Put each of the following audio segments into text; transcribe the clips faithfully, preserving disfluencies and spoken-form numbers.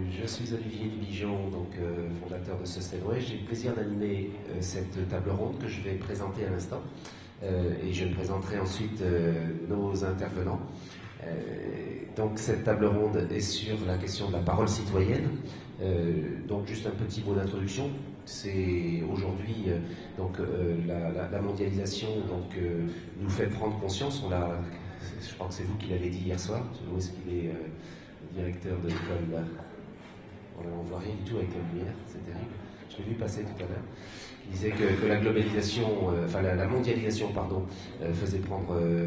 Je suis Olivier Dubigeon, donc euh, fondateur de Sustainway. J'ai le plaisir d'animer euh, cette table ronde que je vais présenter à l'instant euh, et je présenterai ensuite euh, nos intervenants. Euh, donc cette table ronde est sur la question de la parole citoyenne. Euh, donc juste un petit mot d'introduction. C'est aujourd'hui euh, donc euh, la, la, la mondialisation donc euh, nous fait prendre conscience. On l'a, je crois que c'est vous qui l'avez dit hier soir. Où est-ce qu'il est euh, directeur de l'école là? Voilà, on ne voit rien du tout avec la lumière, c'est terrible. Je l'ai vu passer tout à l'heure. Il disait que, que la globalisation, euh, enfin la, la mondialisation, pardon, euh, faisait prendre euh,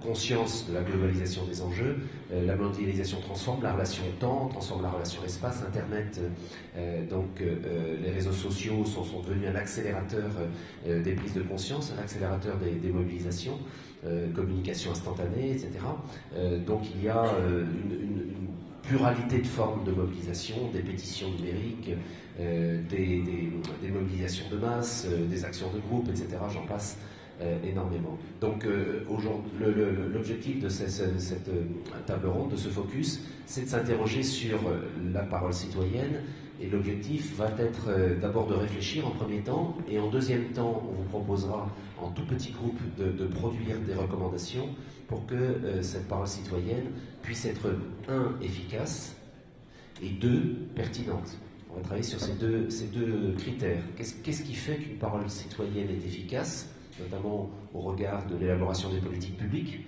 conscience de la globalisation des enjeux. Euh, la mondialisation transforme la relation temps, transforme la relation espace, Internet. Euh, donc euh, les réseaux sociaux sont, sont devenus un accélérateur euh, des prises de conscience, un accélérateur des, des mobilisations, euh, communication instantanée, et cetera. Euh, donc il y a euh, une, une, une pluralité de formes de mobilisation, des pétitions numériques, euh, des, des, des mobilisations de masse, euh, des actions de groupe, et cetera. J'en passe euh, énormément. Donc euh, aujourd'hui, le, le, l'objectif de cette, cette table ronde, de ce focus, c'est de s'interroger sur la parole citoyenne. Et l'objectif va être euh, d'abord de réfléchir en premier temps, et en deuxième temps, on vous proposera en tout petit groupe de, de produire des recommandations pour que euh, cette parole citoyenne puisse être, un, efficace, et deux, pertinente. On va travailler sur ces deux, ces deux critères. Qu'est-ce, qu'est-ce qui fait qu'une parole citoyenne est efficace, notamment au regard de l'élaboration des politiques publiques,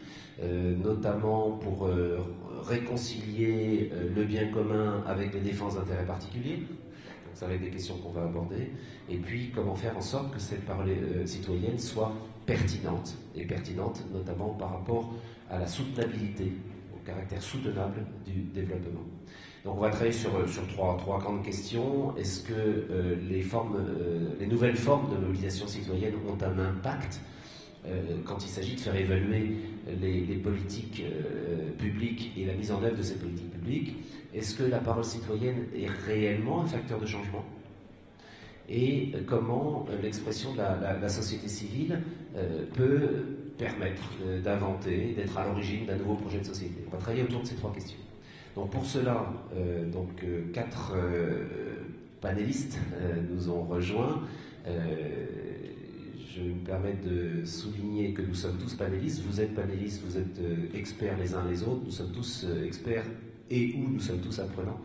euh, notamment pour euh, réconcilier euh, le bien commun avec les défenses d'intérêts particuliers. Donc ça va être des questions qu'on va aborder. Et puis comment faire en sorte que cette parole euh, citoyenne soit pertinente, et pertinente notamment par rapport à la soutenabilité, au caractère soutenable du développement. Donc on va travailler sur, sur trois, trois grandes questions. Est-ce que euh, les, formes, euh, les nouvelles formes de mobilisation citoyenne ont un impact euh, quand il s'agit de faire évaluer les, les politiques euh, publiques et la mise en œuvre de ces politiques publiques? Est-ce que la parole citoyenne est réellement un facteur de changement? Et comment euh, l'expression de la, la, la société civile euh, peut permettre euh, d'inventer, d'être à l'origine d'un nouveau projet de société? On va travailler autour de ces trois questions. Donc pour cela, euh, donc, euh, quatre euh, panélistes euh, nous ont rejoints. Euh, je me permets de souligner que nous sommes tous panélistes. Vous êtes panélistes, vous êtes euh, experts les uns les autres. Nous sommes tous euh, experts et ou nous sommes tous apprenants.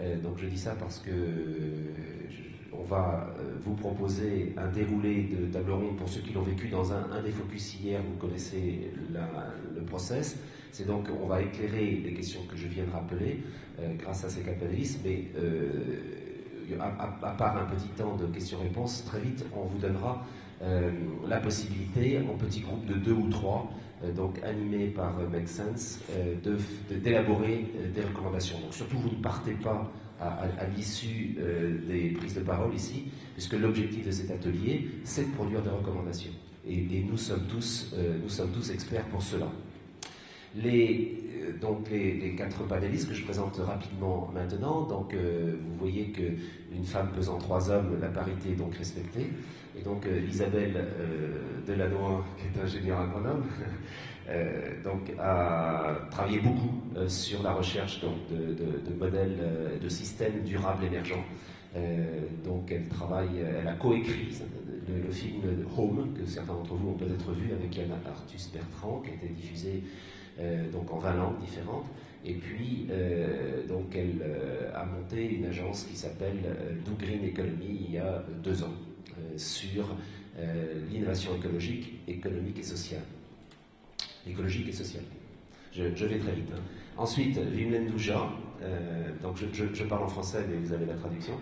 Euh, donc je dis ça parce que euh, je, on va euh, vous proposer un déroulé de table ronde pour ceux qui l'ont vécu dans un, un des focus hier. Vous connaissez la, le process. C'est donc, on va éclairer les questions que je viens de rappeler euh, grâce à ces quatre panélistes, mais euh, à, à, à part un petit temps de questions-réponses, très vite, on vous donnera euh, la possibilité, en petits groupes de deux ou trois, euh, donc animés par euh, Make Sense, euh, de, de, d'élaborer euh, des recommandations. Donc surtout, vous ne partez pas à, à, à l'issue euh, des prises de parole ici, puisque l'objectif de cet atelier, c'est de produire des recommandations. Et, et nous sommes tous, euh, nous sommes tous experts pour cela. Les, donc les, les quatre panélistes que je présente rapidement maintenant, donc euh, vous voyez qu'une femme pesant trois hommes, la parité est donc respectée. Et donc euh, Isabelle euh, Delannoy, qui est ingénieure agronome, euh, donc a travaillé beaucoup euh, sur la recherche donc, de, de, de modèles, euh, de systèmes durables émergents. Euh, donc elle travaille, elle a coécrit le, le film Home, que certains d'entre vous ont peut-être vu, avec Yann Arthus-Bertrand, qui a été diffusé Euh, donc en vingt langues différentes, et puis euh, donc elle euh, a monté une agence qui s'appelle euh, Do Green Economy il y a deux ans euh, sur euh, l'innovation écologique, économique et sociale. Écologique et sociale. Je, je vais très vite. Hein. Ensuite, Vimlendu J H A, euh, donc je, je, je parle en français, mais vous avez la traduction.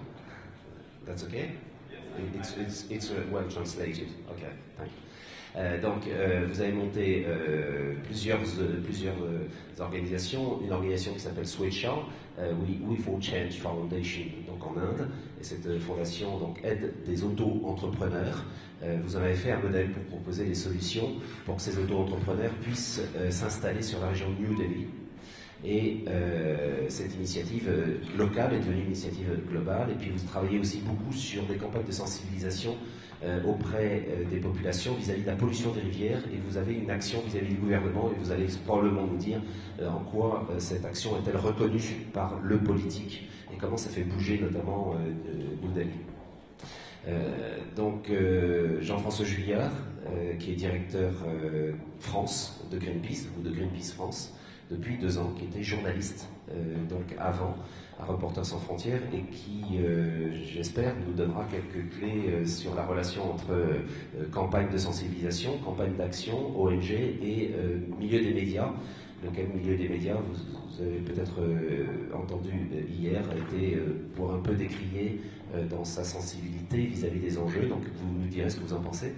That's okay? It's, it's, it's well translated. Okay, thank you. Euh, donc, euh, vous avez monté euh, plusieurs, euh, plusieurs euh, organisations, une organisation qui s'appelle Sweccha, euh, We will change foundation, donc en Inde, et cette euh, fondation donc, aide des auto-entrepreneurs. Euh, vous en avez fait un modèle pour proposer des solutions pour que ces auto-entrepreneurs puissent euh, s'installer sur la région de New Delhi. Et euh, cette initiative locale est devenue une initiative globale, et puis vous travaillez aussi beaucoup sur des campagnes de sensibilisation euh, auprès euh, des populations vis-à-vis de la pollution des rivières, et vous avez une action vis-à-vis du gouvernement, et vous allez probablement nous dire euh, en quoi euh, cette action est-elle reconnue par le politique, et comment ça fait bouger notamment euh, New Delhi. Euh, donc euh, Jean-François Julliard, euh, qui est directeur euh, France de Greenpeace, ou de Greenpeace France, depuis deux ans, qui était journaliste, euh, donc avant, à Reporters Sans Frontières, et qui, euh, j'espère, nous donnera quelques clés euh, sur la relation entre euh, campagne de sensibilisation, campagne d'action, O N G et euh, milieu des médias, lequel milieu des médias, vous, vous avez peut-être euh, entendu euh, hier, était euh, pour un peu décrié euh, dans sa sensibilité vis-à-vis des enjeux, donc vous nous direz ce que vous en pensez.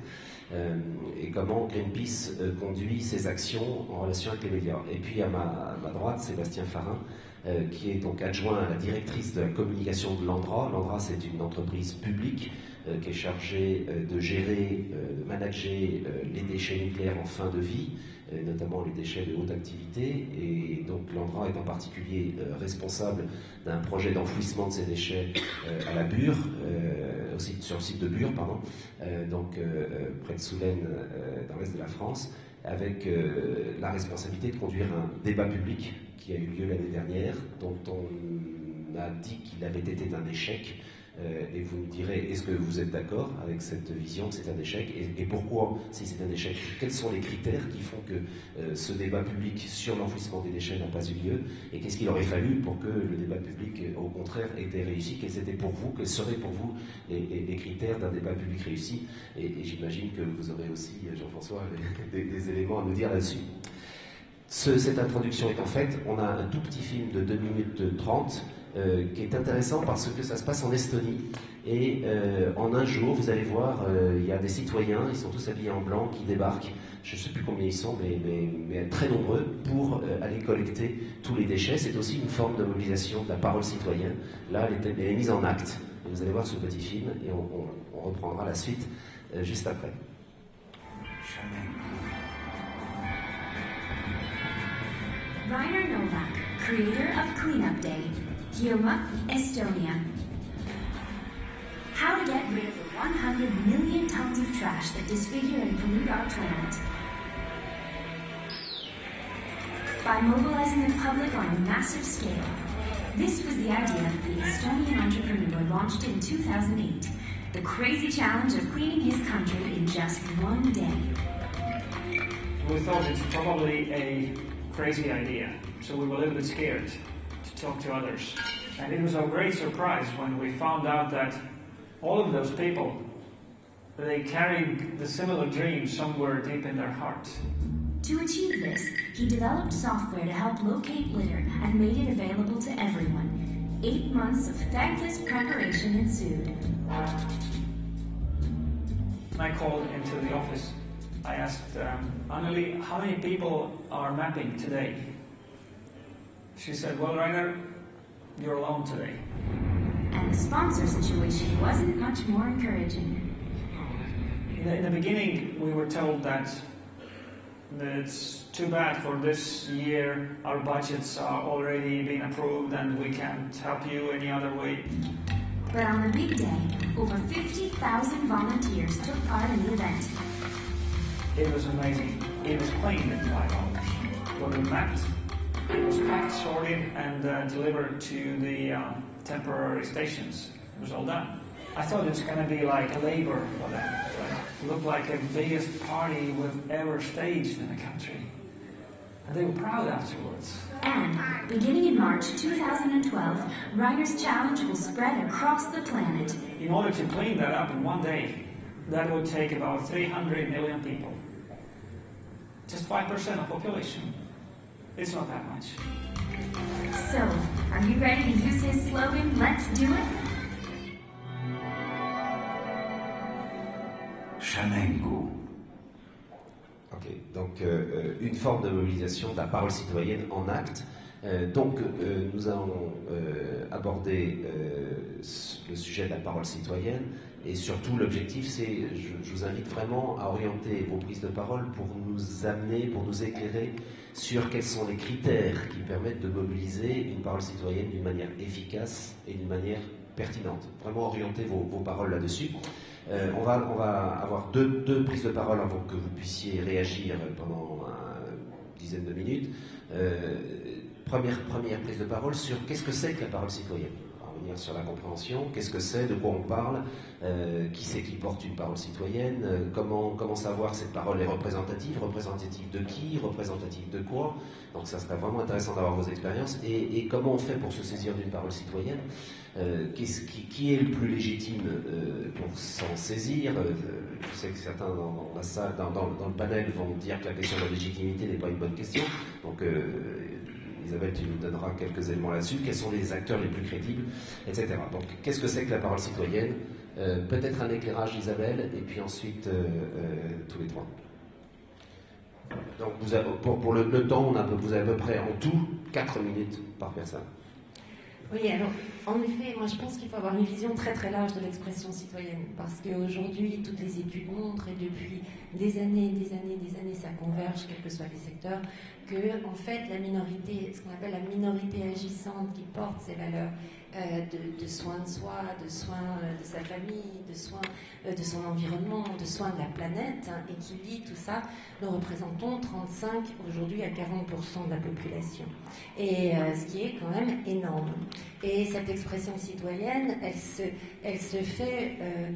Euh, et comment Greenpeace euh, conduit ses actions en relation avec les médias. Et puis à ma, à ma droite, Sébastien Farin, euh, qui est donc adjoint à la directrice de la communication de l'Andra. L'Andra, c'est une entreprise publique euh, qui est chargée euh, de gérer, euh, de manager euh, les déchets nucléaires en fin de vie, euh, notamment les déchets de haute activité. Et donc l'Andra est en particulier euh, responsable d'un projet d'enfouissement de ces déchets euh, à la Bure, euh, aussi sur le site de Bure, pardon, euh, donc euh, près de Soulaine, euh, dans l'est de la France, avec euh, la responsabilité de conduire un débat public qui a eu lieu l'année dernière, dont on a dit qu'il avait été un échec, euh, et vous nous direz, est-ce que vous êtes d'accord avec cette vision que c'est un échec, et, et pourquoi, si c'est un échec, quels sont les critères qui font que euh, ce débat public sur l'enfouissement des déchets n'a pas eu lieu, et qu'est-ce qu'il aurait fallu pour que le débat public, au contraire, était réussi, quels étaient pour vous, quels seraient pour vous les, les, les critères d'un débat public réussi, et, et j'imagine que vous aurez aussi, Jean-François, des, des éléments à nous dire là-dessus. Ce, cette introduction étant faite, on a un tout petit film de deux minutes trente euh, qui est intéressant parce que ça se passe en Estonie. Et euh, en un jour, vous allez voir, euh, il y a des citoyens, ils sont tous habillés en blanc, qui débarquent, je ne sais plus combien ils sont, mais, mais, mais très nombreux, pour euh, aller collecter tous les déchets. C'est aussi une forme de mobilisation de la parole citoyenne. Là, elle est, elle est mise en acte. Et vous allez voir ce petit film et on, on, on reprendra la suite euh, juste après. Reiner Novak, creator of Cleanup Day, Tõrma, Estonia. How to get rid of the one hundred million tons of trash that disfigure and pollute our planet. By mobilizing the public on a massive scale. This was the idea the Estonian entrepreneur launched in two thousand eight, the crazy challenge of cleaning his country in just one day. We thought it's probably a crazy idea, so we were a little bit scared to talk to others, and it was a great surprise when we found out that all of those people, they carried the similar dream somewhere deep in their heart. To achieve this, he developed software to help locate litter and made it available to everyone. Eight months of thankless preparation ensued. I called into the office. I asked um, Annelie, how many people are mapping today? She said, well, Reiner, you're alone today. And the sponsor situation wasn't much more encouraging. In the, in the beginning, we were told that, that it's too bad for this year, our budgets are already being approved and we can't help you any other way. But on the big day, over fifty thousand volunteers took part in the event. It was amazing. It was cleaned in five hours. It was mapped, it was packed, sorted, and uh, delivered to the uh, temporary stations. It was all done. I thought it's going to be like labor for that. It looked like the biggest party we've ever staged in the country. And they were proud afterwards. And beginning in March two thousand twelve, Reiner's challenge will spread across the planet. In order to clean that up in one day, that would take about three hundred million people. Just five percent of population. It's not that much. So, are you ready to use his slogan, let's do it? Shamengo. Ok, donc euh, une forme de mobilisation de la parole citoyenne en acte. Euh, donc euh, nous allons euh, aborder euh, le sujet de la parole citoyenne. Et surtout, l'objectif, c'est, je, je vous invite vraiment à orienter vos prises de parole pour nous amener, pour nous éclairer sur quels sont les critères qui permettent de mobiliser une parole citoyenne d'une manière efficace et d'une manière pertinente. Vraiment orienter vos, vos paroles là-dessus. Euh, on, va, on va avoir deux, deux prises de parole avant que vous puissiez réagir pendant une dizaine de minutes. Euh, première, première prise de parole sur qu'est-ce que c'est que la parole citoyenne. On va revenir sur la compréhension, qu'est-ce que c'est, de quoi on parle, euh, qui c'est qui porte une parole citoyenne, euh, comment, comment savoir si cette parole est représentative, représentative de qui, représentative de quoi. Donc ça serait vraiment intéressant d'avoir vos expériences. Et, et comment on fait pour se saisir d'une parole citoyenne? Euh, qui, qui, qui est le plus légitime euh, pour s'en saisir? euh, Je sais que certains dans, la salle, dans, dans, dans le panel vont dire que la question de la légitimité n'est pas une bonne question. Donc euh, Isabelle, tu nous donneras quelques éléments là-dessus. Quels sont les acteurs les plus crédibles, et cetera. Donc qu'est-ce que c'est que la parole citoyenne? euh, Peut-être un éclairage, Isabelle, et puis ensuite euh, euh, tous les trois. Donc vous avez, pour, pour le, le temps, on a, vous avez à peu près en tout quatre minutes par personne. Oui, alors, en effet, moi je pense qu'il faut avoir une vision très très large de l'expression citoyenne, parce qu'aujourd'hui, toutes les études montrent, et depuis des années, des années, des années, ça converge, quels que soient les secteurs, que, en fait, la minorité, ce qu'on appelle la minorité agissante qui porte ces valeurs euh, de, de soins de soi, de soins euh, de sa famille, de soins euh, de son environnement, de soins de la planète, hein, et qui lie tout ça, nous représentons trente-cinq aujourd'hui à quarante pour cent de la population. Et euh, ce qui est quand même énorme. Et cette expression citoyenne, elle se, elle se fait... Euh,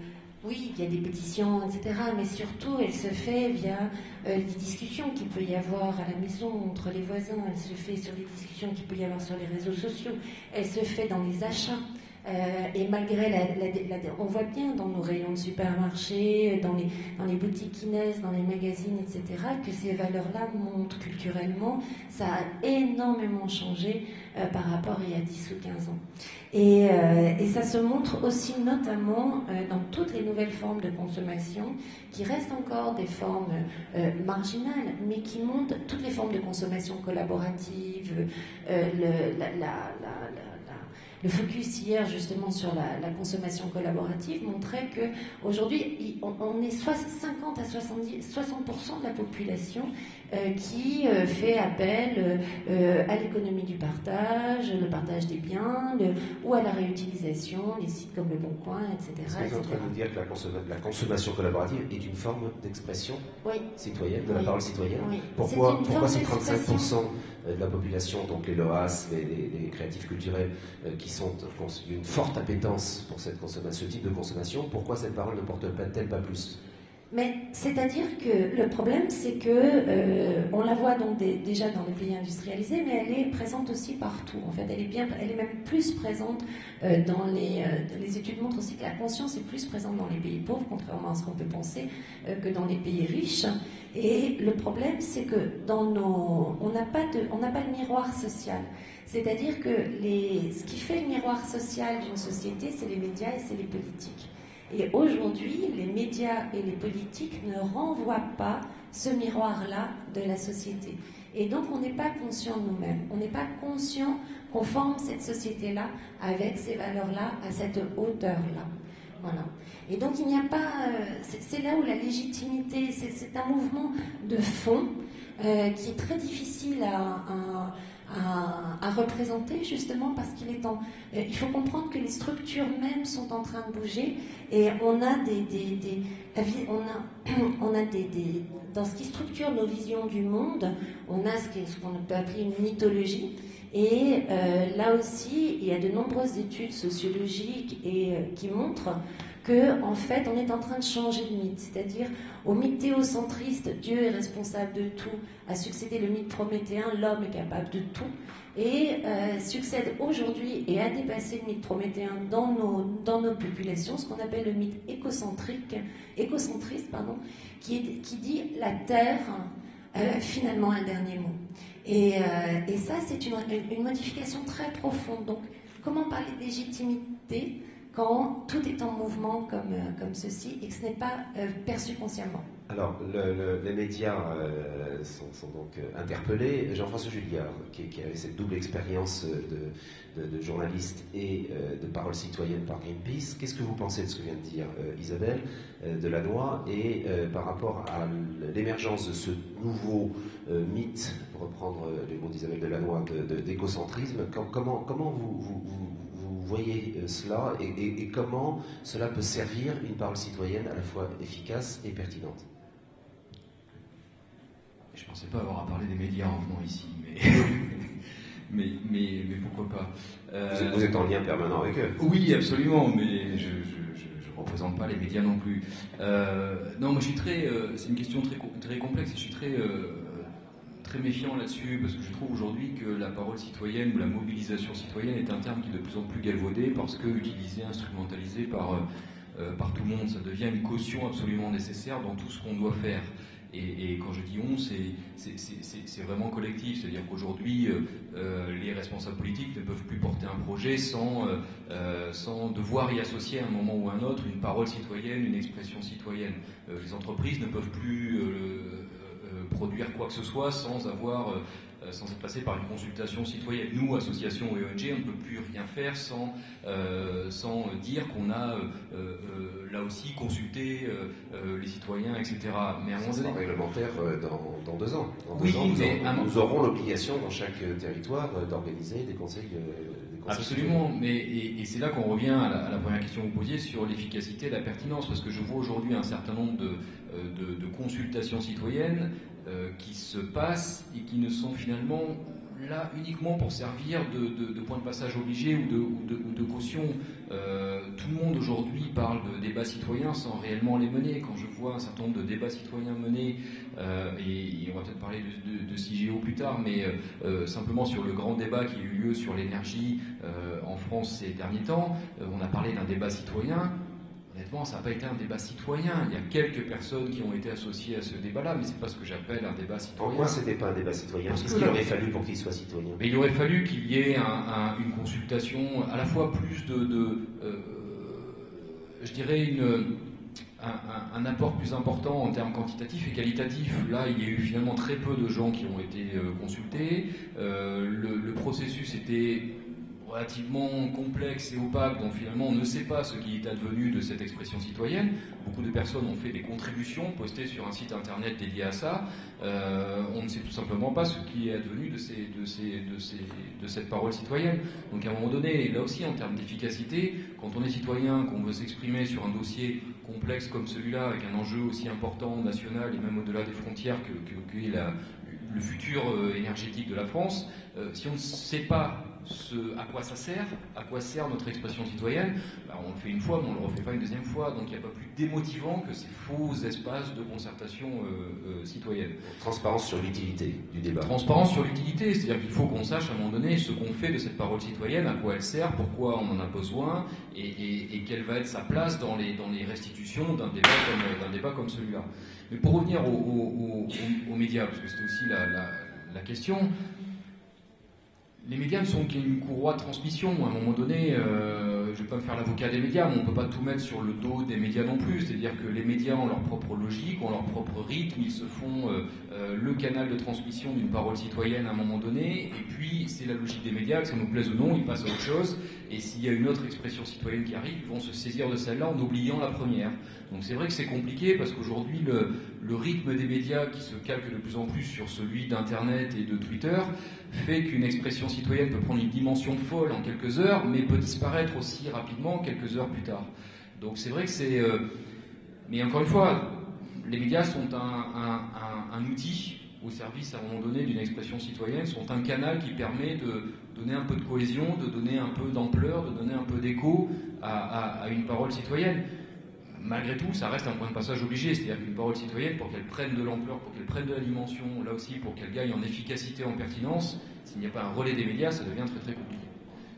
oui, il y a des pétitions, et cetera, mais surtout, elle se fait via euh, les discussions qu'il peut y avoir à la maison, entre les voisins, elle se fait sur les discussions qu'il peut y avoir sur les réseaux sociaux, elle se fait dans les achats. Euh, et malgré la, la, la, on voit bien dans nos rayons de supermarché, dans les, dans les boutiques kinèses, dans les magazines, et cetera, que ces valeurs-là montent culturellement. Ça a énormément changé euh, par rapport à il y a dix ou quinze ans. Et, euh, et ça se montre aussi notamment euh, dans toutes les nouvelles formes de consommation, qui restent encore des formes euh, marginales, mais qui montent toutes les formes de consommation collaborative, euh, le, la... la, la, la Le focus hier justement sur la, la consommation collaborative montrait qu'aujourd'hui on, on est cinquante à soixante-dix, soixante pour cent de la population euh, qui euh, fait appel euh, à l'économie du partage, le partage des biens, le, ou à la réutilisation, les sites comme Le Bon Coin, et cetera. Est-ce que vous êtes en train de dire que la, consom la consommation collaborative est une forme d'expression oui. citoyenne, de oui. la parole citoyenne oui. Pourquoi, pourquoi ces trente-cinq pour cent de la population, donc les L O A S, les, les, les créatifs culturels, euh, qui sont d'une forte appétence pour cette consommation, ce type de consommation, pourquoi cette parole ne porte-t-elle pas plus? Mais c'est-à-dire que le problème, c'est que euh, on la voit donc des, déjà dans les pays industrialisés, mais elle est présente aussi partout. En fait, elle est bien, elle est même plus présente euh, dans les. Euh, les études montrent aussi que la conscience est plus présente dans les pays pauvres, contrairement à ce qu'on peut penser, euh, que dans les pays riches. Et le problème, c'est que dans nos, on n'a pas de, on n'a pas de miroir social. C'est-à-dire que les, ce qui fait le miroir social d'une société, c'est les médias et c'est les politiques. Et aujourd'hui, les médias et les politiques ne renvoient pas ce miroir-là de la société. Et donc, on n'est pas conscient de nous-mêmes. On n'est pas conscient qu'on forme cette société-là avec ces valeurs-là, à cette hauteur-là. Voilà. Et donc, il n'y a pas... Euh, c'est là où la légitimité... C'est un mouvement de fond euh, qui est très difficile à... à À, à représenter justement parce qu'il est en... Euh, il faut comprendre que les structures mêmes sont en train de bouger et on a des... des, des on a, on a des, des... Dans ce qui structure nos visions du monde, on a ce qu'on peut appeler une mythologie. Et euh, là aussi, il y a de nombreuses études sociologiques et, euh, qui montrent que, en fait, on est en train de changer de mythe. C'est-à-dire, au mythe théocentriste, Dieu est responsable de tout, a succédé le mythe prométhéen, l'homme est capable de tout, et euh, succède aujourd'hui et a dépassé le mythe prométhéen dans nos, dans nos populations, ce qu'on appelle le mythe écocentrique, écocentriste, pardon, qui, est, qui dit la Terre, euh, finalement, un dernier mot. Et, euh, et ça, c'est une, une modification très profonde. Donc, comment parler de légitimité quand tout est en mouvement comme, comme ceci et que ce n'est pas euh, perçu consciemment? Alors, le, le, les médias euh, sont, sont donc euh, interpellés. Jean-François Julliard, qui, qui avait cette double expérience de, de, de journaliste et euh, de parole citoyenne par Greenpeace, qu'est-ce que vous pensez de ce que vient de dire euh, Isabelle euh, Delannoy et euh, par rapport à l'émergence de ce nouveau euh, mythe, pour reprendre les mots d'Isabelle Delannoy, d'écocentrisme, de, de, comment, comment vous, vous, vous voyez cela et, et, et comment cela peut servir une parole citoyenne à la fois efficace et pertinente. Je ne pensais pas avoir à parler des médias en venant ici, mais, mais, mais, mais pourquoi pas. Euh, vous êtes en lien permanent avec eux. Oui, absolument, mais je ne représente pas les médias non plus. Euh, non, moi je suis très... Euh, c'est une question très, très complexe et je suis très... Euh, très méfiant là-dessus, parce que je trouve aujourd'hui que la parole citoyenne ou la mobilisation citoyenne est un terme qui est de plus en plus galvaudé, parce que utilisé, instrumentalisé par, euh, par tout le monde, ça devient une caution absolument nécessaire dans tout ce qu'on doit faire. Et, et quand je dis on, c'est vraiment collectif, c'est-à-dire qu'aujourd'hui, euh, les responsables politiques ne peuvent plus porter un projet sans, euh, sans devoir y associer à un moment ou à un autre une parole citoyenne, une expression citoyenne. Euh, les entreprises ne peuvent plus... Euh, produire quoi que ce soit sans avoir, euh, sans être passé par une consultation citoyenne. Nous, associations et O N G, on ne peut plus rien faire sans, euh, sans dire qu'on a euh, euh, là aussi consulté euh, les citoyens, et cetera. Mais à un moment réglementaire euh, dans, dans deux ans. Dans oui, deux ans, nous, mais aurons, un... nous aurons l'obligation dans chaque territoire euh, d'organiser des conseils. Euh, Absolument, mais et, et c'est là qu'on revient à la, à la première question que vous posiez sur l'efficacité et la pertinence, parce que je vois aujourd'hui un certain nombre de, de, de consultations citoyennes euh, qui se passent et qui ne sont finalement là uniquement pour servir de, de, de point de passage obligé ou de, ou de, ou de caution. Euh, tout le monde aujourd'hui parle de débats citoyens sans réellement les mener. Quand je vois un certain nombre de débats citoyens menés, euh, et, et on va peut-être parler de, de, de C I G E O plus tard, mais euh, simplement sur le grand débat qui a eu lieu sur l'énergie euh, en France ces derniers temps, euh, on a parlé d'un débat citoyen. Honnêtement, ça n'a pas été un débat citoyen. Il y a quelques personnes qui ont été associées à ce débat-là, mais ce n'est pas ce que j'appelle un débat citoyen. Pourquoi ce n'était pas un débat citoyen? Parce qu'il aurait fallu pour qu'il soit citoyen. Mais il aurait fallu qu'il y ait un, un, une consultation, à la fois plus de... de euh, je dirais une... Un, un, un apport plus important en termes quantitatifs et qualitatifs. Là, il y a eu finalement très peu de gens qui ont été euh, consultés. Euh, le, le processus était... relativement complexe et opaque, donc finalement on ne sait pas ce qui est advenu de cette expression citoyenne. Beaucoup de personnes ont fait des contributions postées sur un site internet dédié à ça. Euh, on ne sait tout simplement pas ce qui est advenu de, ces, de, ces, de, ces, de cette parole citoyenne. Donc à un moment donné, là aussi en termes d'efficacité, quand on est citoyen, qu'on veut s'exprimer sur un dossier complexe comme celui-là, avec un enjeu aussi important national et même au-delà des frontières que, que, que, que la, le futur énergétique de la France, euh, si on ne sait pas Ce, à quoi ça sert, à quoi sert notre expression citoyenne, ben on le fait une fois mais on ne le refait pas une deuxième fois, donc il n'y a pas plus démotivant que ces faux espaces de concertation euh, euh, citoyenne. Transparence sur l'utilité du débat. Transparence sur l'utilité, c'est-à-dire qu'il faut qu'on sache à un moment donné ce qu'on fait de cette parole citoyenne, à quoi elle sert, pourquoi on en a besoin et, et, et quelle va être sa place dans les, dans les restitutions d'un débat comme, d'un débat comme celui-là. Mais pour revenir aux, aux, aux, aux médias, parce que c'était aussi la, la, la question... Les médias ne sont qu'une courroie de transmission. À un moment donné, euh, je ne vais pas me faire l'avocat des médias, mais on ne peut pas tout mettre sur le dos des médias non plus. C'est-à-dire que les médias ont leur propre logique, ont leur propre rythme, ils se font euh, euh, le canal de transmission d'une parole citoyenne à un moment donné, et puis c'est la logique des médias, que ça nous plaise ou non, ils passent à autre chose, et s'il y a une autre expression citoyenne qui arrive, ils vont se saisir de celle-là en oubliant la première. Donc c'est vrai que c'est compliqué, parce qu'aujourd'hui, le, le rythme des médias qui se calque de plus en plus sur celui d'Internet et de Twitter, fait qu'une expression citoyenne peut prendre une dimension folle en quelques heures, mais peut disparaître aussi rapidement quelques heures plus tard. Donc c'est vrai que c'est... Euh... Mais encore une fois, les médias sont un, un, un, un outil au service, à un moment donné, d'une expression citoyenne, sont un canal qui permet de donner un peu de cohésion, de donner un peu d'ampleur, de donner un peu d'écho à, à, à une parole citoyenne. Malgré tout, ça reste un point de passage obligé, c'est-à-dire qu'une parole citoyenne, pour qu'elle prenne de l'ampleur, pour qu'elle prenne de la dimension, là aussi, pour qu'elle gagne en efficacité, en pertinence, s'il n'y a pas un relais des médias, ça devient très très compliqué.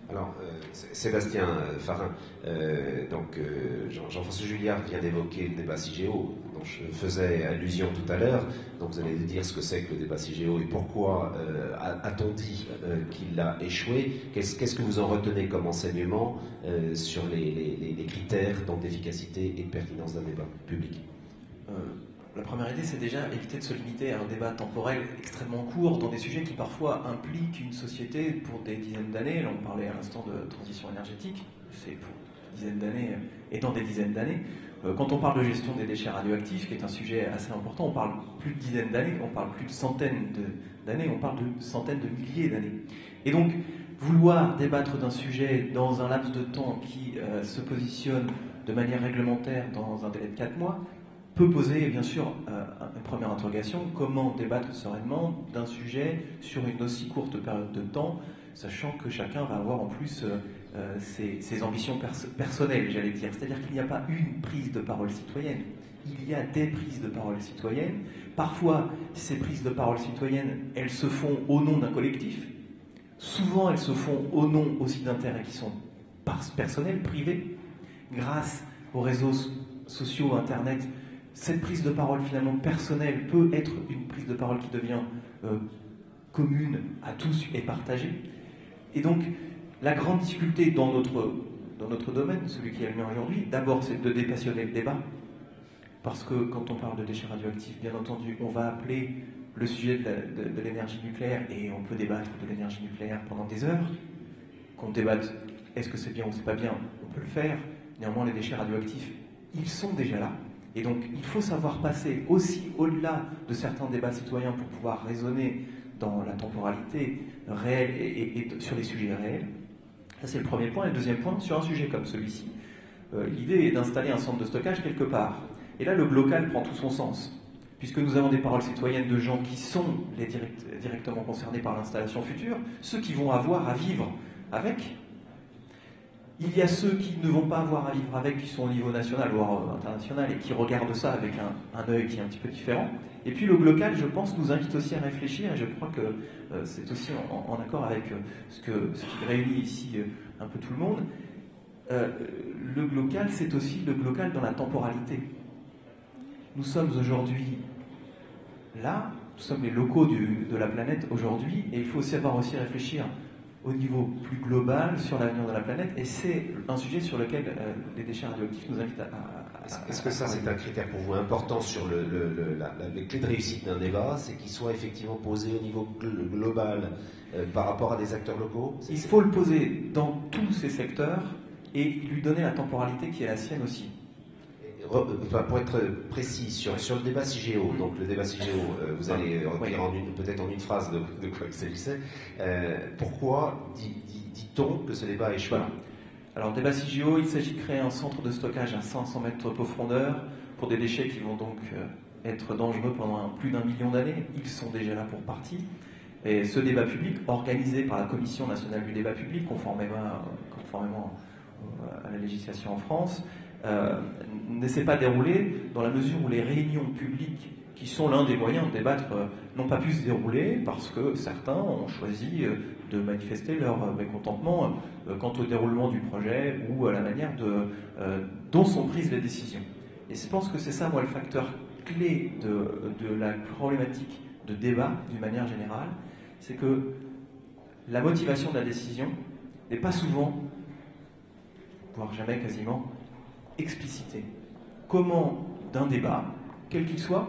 Alors, euh, Sébastien Farin, euh, donc euh, Jean-François Julliard vient d'évoquer le débat C I G E O, dont je faisais allusion tout à l'heure, donc vous allez nous dire ce que c'est que le débat C I G E O et pourquoi euh, a-t-on dit euh, qu'il a échoué. Qu'est-ce qu'est-ce que vous en retenez comme enseignement euh, sur les, les, les critères d'efficacité et de pertinence d'un débat public? euh, La première idée, c'est déjà éviter de se limiter à un débat temporel extrêmement court dans des sujets qui parfois impliquent une société pour des dizaines d'années. Là, on parlait à l'instant de transition énergétique, c'est pour des dizaines d'années et dans des dizaines d'années. Quand on parle de gestion des déchets radioactifs, qui est un sujet assez important, on parle plus de dizaines d'années, on parle plus de centaines d'années, on parle de centaines de milliers d'années. Et donc, vouloir débattre d'un sujet dans un laps de temps qui euh, se positionne de manière réglementaire dans un délai de quatre mois peut poser, bien sûr, euh, une première interrogation. Comment débattre sereinement d'un sujet sur une aussi courte période de temps, sachant que chacun va avoir en plus euh, ses, ses ambitions perso- personnelles, j'allais dire. C'est-à-dire qu'il n'y a pas une prise de parole citoyenne. Il y a des prises de parole citoyennes. Parfois, ces prises de parole citoyennes, elles se font au nom d'un collectif. Souvent, elles se font au nom aussi d'intérêts qui sont personnels, privés. Grâce aux réseaux sociaux, Internet, cette prise de parole finalement personnelle peut être une prise de parole qui devient euh, commune à tous et partagée. Et donc, la grande difficulté dans notre, dans notre domaine, celui qui est le mien aujourd'hui, d'abord, c'est de dépassionner le débat. Parce que quand on parle de déchets radioactifs, bien entendu, on va appeler le sujet de, de, de l'énergie nucléaire, et on peut débattre de l'énergie nucléaire pendant des heures. Qu'on débatte, est-ce que c'est bien ou c'est pas bien, on peut le faire. Néanmoins, les déchets radioactifs, ils sont déjà là. Et donc, il faut savoir passer aussi au-delà de certains débats citoyens pour pouvoir raisonner dans la temporalité réelle et, et, et sur les sujets réels. Ça, c'est le premier point. Et le deuxième point, sur un sujet comme celui-ci, euh, l'idée est d'installer un centre de stockage quelque part. Et là, le blocage prend tout son sens, puisque nous avons des paroles citoyennes de gens qui sont les direct, directement concernés par l'installation future, ceux qui vont avoir à vivre avec. Il y a ceux qui ne vont pas avoir à vivre avec, qui sont au niveau national, voire international, et qui regardent ça avec un, un œil qui est un petit peu différent. Et puis le blocage, je pense, nous invite aussi à réfléchir, et je crois que euh, c'est aussi en, en accord avec euh, ce, que, ce qui réunit ici euh, un peu tout le monde. Euh, le local, c'est aussi le local dans la temporalité. Nous sommes aujourd'hui là, nous sommes les locaux du, de la planète aujourd'hui, et il faut savoir aussi réfléchir au niveau plus global sur l'avenir de la planète, et c'est un sujet sur lequel euh, les déchets radioactifs nous invitent à... à, à Est-ce que ça, c'est un critère pour vous important sur le, le, le, la, la, les clés de réussite d'un débat, c'est qu'il soit effectivement posé au niveau gl- global euh, par rapport à des acteurs locaux? Il faut le poser dans tous ces secteurs, et lui donner la temporalité qui est la sienne aussi. Pour être précis, sur, sur le débat C I G E O, donc le débat C I G E O, euh, vous allez retenir en une, peut-être en une phrase de, de quoi que ça glissait, euh, pourquoi dit, dit, dit-on que ce débat échoue? Voilà. Alors, débat C I G E O, il s'agit de créer un centre de stockage à cinq cents mètres profondeur pour des déchets qui vont donc euh, être dangereux pendant un, plus d'un million d'années. Ils sont déjà là pour partie. Et ce débat public, organisé par la Commission nationale du débat public, conformément, euh, conformément euh, à la législation en France, Euh, ne s'est pas déroulé dans la mesure où les réunions publiques, qui sont l'un des moyens de débattre, euh, n'ont pas pu se dérouler parce que certains ont choisi euh, de manifester leur euh, mécontentement euh, quant au déroulement du projet ou à la manière de, euh, dont sont prises les décisions. Et je pense que c'est ça, moi, le facteur clé de, de la problématique de débat, d'une manière générale, c'est que la motivation de la décision n'est pas souvent, voire jamais quasiment, expliciter comment, d'un débat, quel qu'il soit,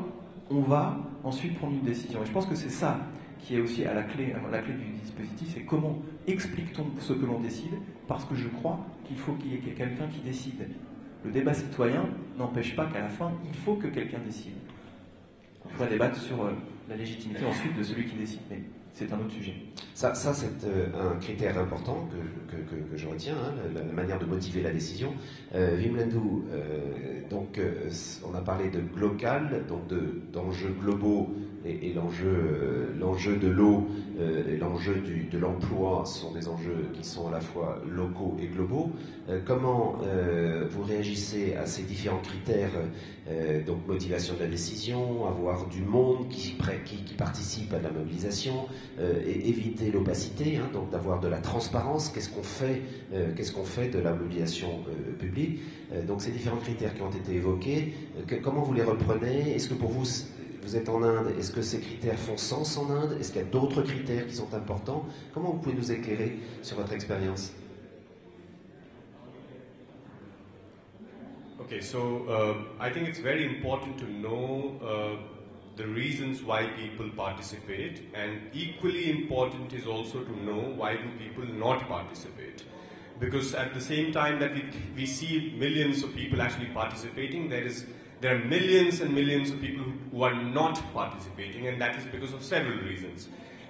on va ensuite prendre une décision. Et je pense que c'est ça qui est aussi à la clé, à la clé du dispositif, c'est comment explique-t-on ce que l'on décide, parce que je crois qu'il faut qu'il y ait quelqu'un qui décide. Le débat citoyen n'empêche pas qu'à la fin, il faut que quelqu'un décide. On va débattre sur la légitimité ensuite de celui qui décide, mais c'est un autre sujet. Ça, ça c'est euh, un critère important que, que, que, que je retiens, hein, la, la manière de motiver la décision. Euh, Vimlendu, euh, donc, euh, on a parlé de local, donc de, d'enjeux globaux, et, et l'enjeu, euh, l'enjeu de l'eau euh, et l'enjeu du, de l'emploi sont des enjeux qui sont à la fois locaux et globaux. Euh, comment euh, vous réagissez à ces différents critères, euh, donc motivation de la décision, avoir du monde qui, qui, qui participe à de la mobilisation, euh, et éviter l'opacité, hein, donc d'avoir de la transparence, qu'est-ce qu'on fait, euh, qu'est-ce qu'on fait de la mobilisation euh, publique. Euh, donc ces différents critères qui ont été évoqués, euh, que, comment vous les reprenez? Est-ce que pour vous... Vous êtes en Inde, est-ce que ces critères font sens en Inde? Est-ce qu'il y a d'autres critères qui sont importants? Comment vous pouvez nous éclairer sur votre expérience? Okay, so uh, I think it's very important to know uh, the reasons why people participate, and equally important is also to know why do people not participate. Because at the same time that we, we see millions of people actually participating, there is There are millions and millions of people who are not participating, and that is because of several reasons.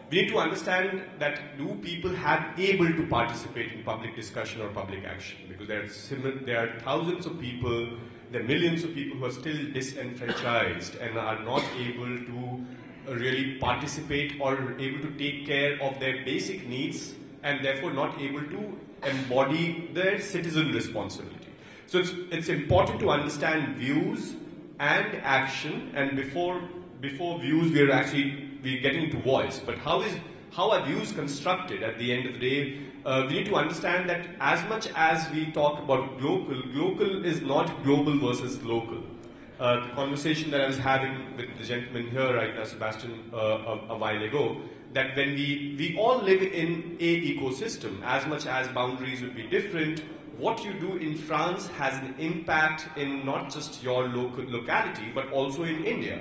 we need to understand that do people have able to participate in public discussion or public action? Because there are, similar, there are thousands of people, there are millions of people who are still disenfranchised and are not able to really participate or able to take care of their basic needs and therefore not able to embody their citizen responsibility. So it's, it's important to understand views and action, and before, before views we are actually we're getting to voice, but how is how are views constructed at the end of the day? Uh, we need to understand that as much as we talk about global, global is not global versus local. Uh, the conversation that I was having with the gentleman here right now, Sebastian, uh, a, a while ago, that when we, we all live in a ecosystem, as much as boundaries would be different, what you do in France has an impact in not just your local locality, but also in India.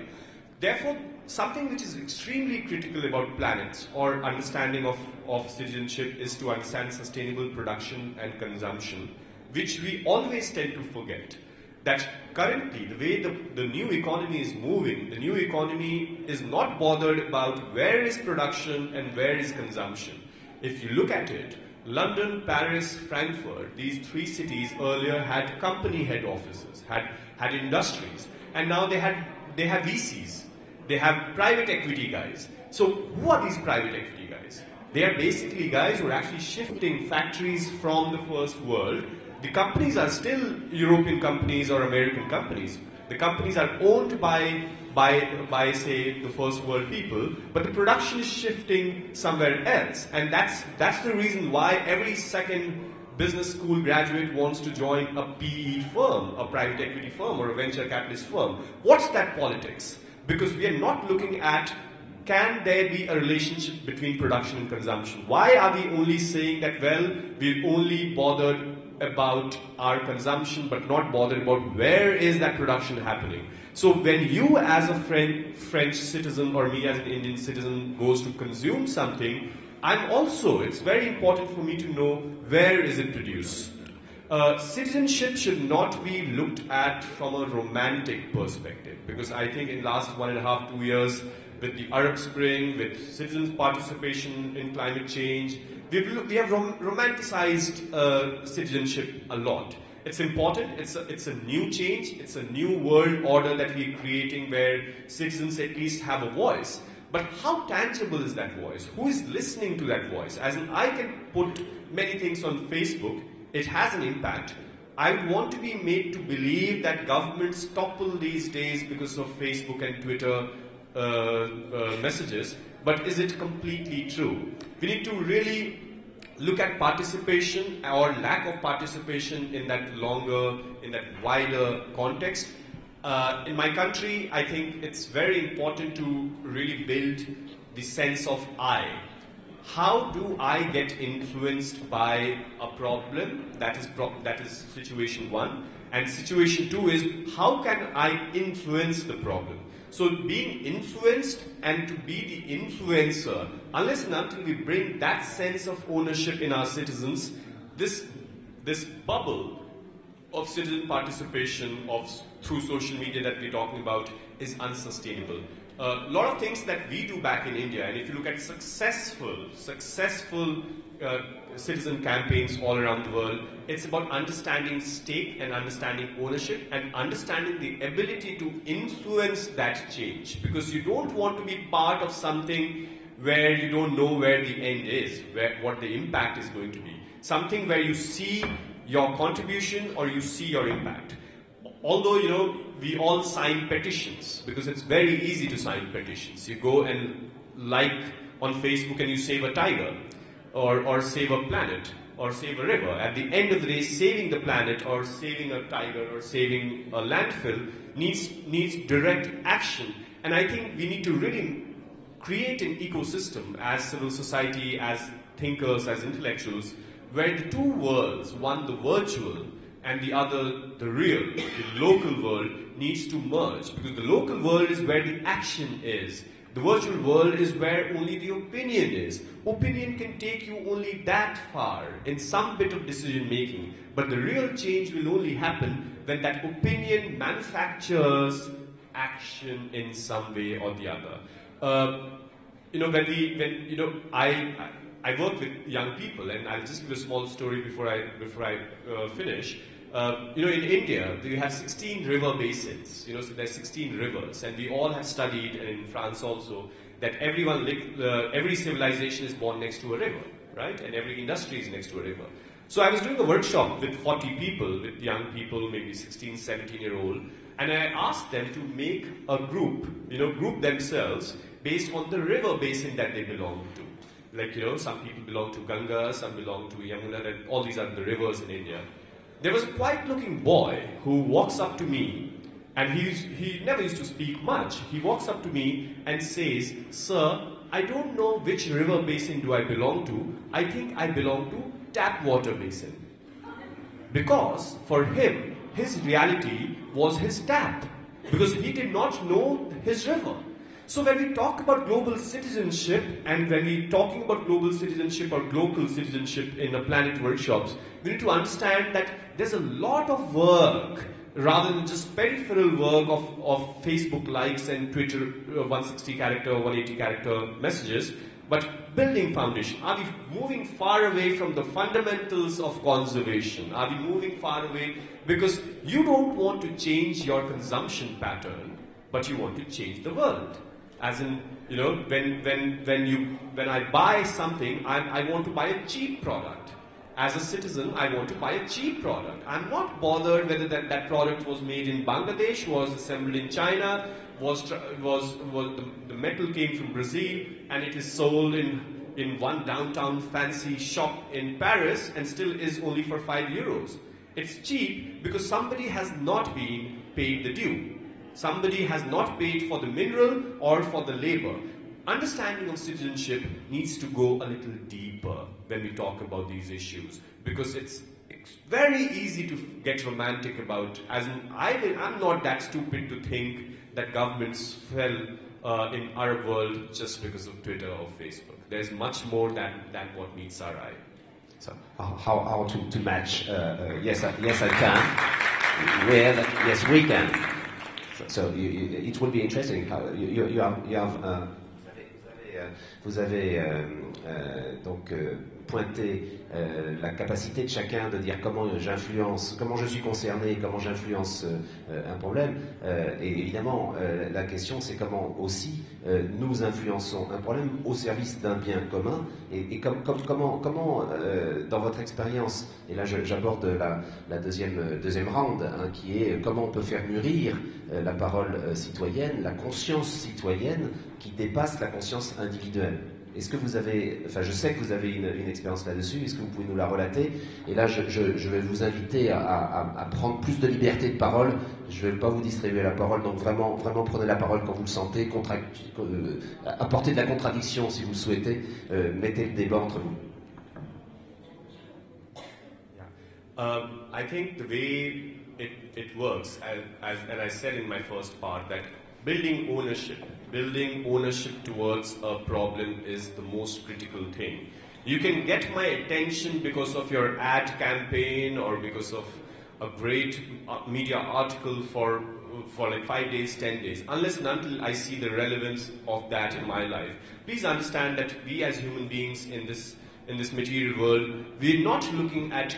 Therefore, something which is extremely critical about planets or understanding of, of citizenship is to understand sustainable production and consumption, which we always tend to forget. That currently, the way the, the new economy is moving, the new economy is not bothered about where is production and where is consumption. If you look at it, London, Paris, Frankfurt, these three cities earlier had company head offices, had, had industries, and now they had They have V Cs, they have private equity guys. So who are these private equity guys? They are basically guys who are actually shifting factories from the first world. The companies are still European companies or American companies. The companies are owned by, by, by say, the first world people, but the production is shifting somewhere else. And that's, that's the reason why every second business school graduate wants to join a P E firm, a private equity firm, or a venture capitalist firm. What's that politics? Because we are not looking at, can there be a relationship between production and consumption? Why are we only saying that, well, we're only bothered about our consumption, but not bothered about where is that production happening? So when you as a French citizen or me as an Indian citizen goes to consume something, I'm also, it's very important for me to know where is it produced. Uh, citizenship should not be looked at from a romantic perspective, because I think in the last one and a half, two years, with the Arab Spring, with citizens' participation in climate change, we've, we have rom romanticized uh, citizenship a lot. It's important, it's a, it's a new change, it's a new world order that we're creating where citizens at least have a voice. But how tangible is that voice? Who is listening to that voice? As in, I can put many things on Facebook, it has an impact. I would want to be made to believe that governments topple these days because of Facebook and Twitter uh, uh, messages, but is it completely true? We need to really look at participation or lack of participation in that longer, in that wider context. Uh, in my country, I think it's very important to really build the sense of I. How do I get influenced by a problem? That is, pro that is situation one. And situation two is, how can I influence the problem? So being influenced and to be the influencer, unless and until we bring that sense of ownership in our citizens, this, this bubble of citizen participation of through social media that we're talking about is unsustainable. A uh, lot of things that we do back in India, and if you look at successful, successful uh, citizen campaigns all around the world, it's about understanding stake and understanding ownership and understanding the ability to influence that change. Because you don't want to be part of something where you don't know where the end is, where, what the impact is going to be. Something where you see your contribution or you see your impact. Although, you know, we all sign petitions because it's very easy to sign petitions. You go and like on Facebook and you save a tiger or, or save a planet or save a river. At the end of the day, saving the planet or saving a tiger or saving a landfill needs, needs direct action. And I think we need to really create an ecosystem as civil society, as thinkers, as intellectuals, where the two worlds, one the virtual and the other the real, the local world, needs to merge. Because the local world is where the action is. The virtual world is where only the opinion is. Opinion can take you only that far in some bit of decision making. But the real change will only happen when that opinion manufactures action in some way or the other. Uh, you know, when we, when, you know, I, I work with young people, and I'll just give a small story before I, before I uh, finish. Uh, you know, in India, you have sixteen river basins, you know, so there's sixteen rivers, and we all have studied, and in France also, that everyone, lived, uh, every civilization is born next to a river, right? And every industry is next to a river. So I was doing a workshop with forty people, with young people, maybe sixteen, seventeen year old, and I asked them to make a group, you know, group themselves based on the river basin that they belong to. Like, you know, some people belong to Ganga, some belong to Yamuna, and all these are the rivers in India. There was a quiet-looking boy who walks up to me, and he, he never used to speak much. He walks up to me and says, "Sir, I don't know which river basin do I belong to. I think I belong to tap water basin." Because for him, his reality was his tap, because he did not know his river. So when we talk about global citizenship, and when we're talking about global citizenship or global citizenship in the Planet workshops, we need to understand that there's a lot of work, rather than just peripheral work of, of Facebook likes and Twitter uh, one sixty character, one eighty character messages, but building foundation. Are we moving far away from the fundamentals of conservation? Are we moving far away? Because you don't want to change your consumption pattern, but you want to change the world. As in, you know, when, when, when, you, when I buy something, I, I want to buy a cheap product. As a citizen, I want to buy a cheap product. I'm not bothered whether that, that product was made in Bangladesh, was assembled in China, was, was, was the, the metal came from Brazil, and it is sold in, in one downtown fancy shop in Paris, and still is only for five euros. It's cheap because somebody has not been paid the due. Somebody has not paid for the mineral or for the labor. Understanding of citizenship needs to go a little deeper when we talk about these issues, because it's, it's very easy to get romantic about, as in, I, I'm not that stupid to think that governments fell uh, in our world just because of Twitter or Facebook. There's much more than, than what meets our eye. So how, how, how to, to match, uh, uh, yes, I, yes I can, well, yes we can. So you, you, it will be interesting. How you, you have, you have, uh, vous avez, vous avez euh, euh, donc euh, pointé euh, la capacité de chacun de dire comment j'influence, comment je suis concerné, comment j'influence euh, un problème. Euh, et évidemment, euh, la question c'est comment aussi euh, nous influençons un problème au service d'un bien commun. Et, et comme, comme, comment, comment euh, dans votre expérience, et là j'aborde la, la deuxième, deuxième round, hein, qui est comment on peut faire mûrir euh, la parole euh, citoyenne, la conscience citoyenne qui dépasse la conscience individuelle. Est-ce que vous avez, enfin je sais que vous avez une, une expérience là-dessus, est-ce que vous pouvez nous la relater? Et là je, je, je vais vous inviter à, à, à prendre plus de liberté de parole, je ne vais pas vous distribuer la parole, donc vraiment, vraiment prenez la parole quand vous le sentez, euh, apportez de la contradiction si vous le souhaitez, euh, mettez le débat entre vous. Yeah. Um, I think the way it, it works, as, as, and I said in my first part, that building ownership, building ownership towards a problem is the most critical thing. You can get my attention because of your ad campaign or because of a great media article for, for like five days, ten days, unless and until I see the relevance of that in my life. Please understand that we as human beings in this, in this material world, we're not looking at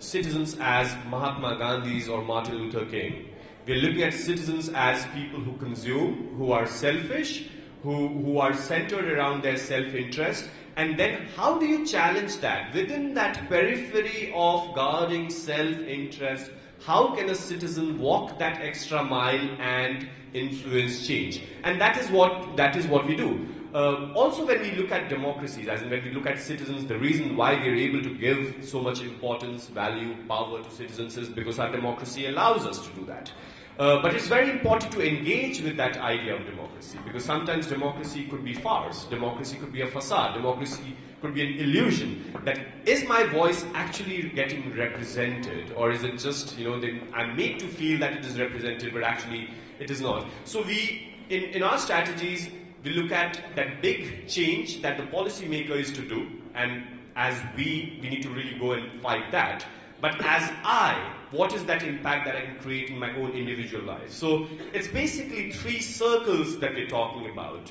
citizens as Mahatma Gandhis or Martin Luther King. We're looking at citizens as people who consume, who are selfish, who, who are centered around their self-interest, and then how do you challenge that? Within that periphery of guarding self-interest, how can a citizen walk that extra mile and influence change? And that is what, that is what we do. Uh, also when we look at democracies, as in when we look at citizens, the reason why we are able to give so much importance, value, power to citizens is because our democracy allows us to do that. Uh, but it's very important to engage with that idea of democracy, because sometimes democracy could be farce, democracy could be a facade, democracy could be an illusion. That is my voice actually getting represented, or is it just, you know, they, I'm made to feel that it is represented, but actually it is not. So we, in, in our strategies, we look at that big change that the policymaker is to do, and as we, we need to really go and fight that. But as I, what is that impact that I can create in my own individual life? So it's basically three circles that we're talking about.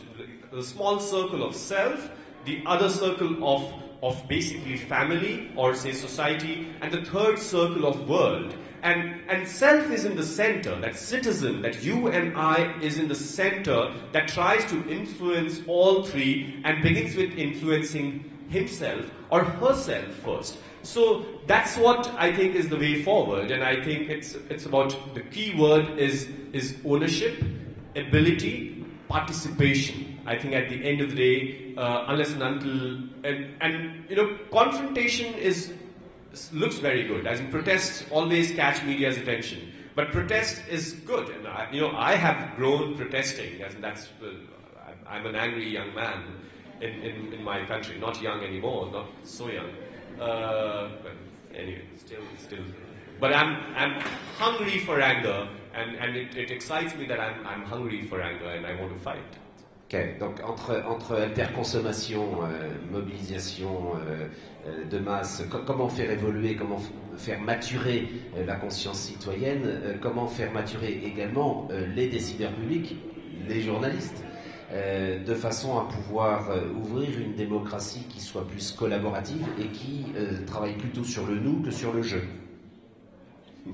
the small circle of self, the other circle of, of basically family or say society, and the third circle of world. And, and self is in the center, that citizen, that you and I is in the center, that tries to influence all three and begins with influencing himself or herself first. So that's what I think is the way forward, and I think it's, it's about, the key word is, is ownership, ability, participation. I think at the end of the day, uh, unless and until, and, and you know, confrontation is, looks very good. As in protests always catch media's attention, but protest is good, and I, you know, I have grown protesting, as in that's, uh, I'm an angry young man in, in, in my country, not young anymore, not so young. Uh, but anyway, still, still. But I'm, I'm hungry for anger, and, and it, it excites me that I'm, I'm hungry for anger, and I want to fight. Ok, donc entre, entre interconsommation, euh, mobilisation euh, euh, de masse, co comment faire évoluer, comment faire maturer euh, la conscience citoyenne, euh, comment faire maturer également euh, les décideurs publics, les journalistes, Euh, de façon à pouvoir euh, ouvrir une démocratie qui soit plus collaborative et qui euh, travaille plutôt sur le nous que sur le je. Je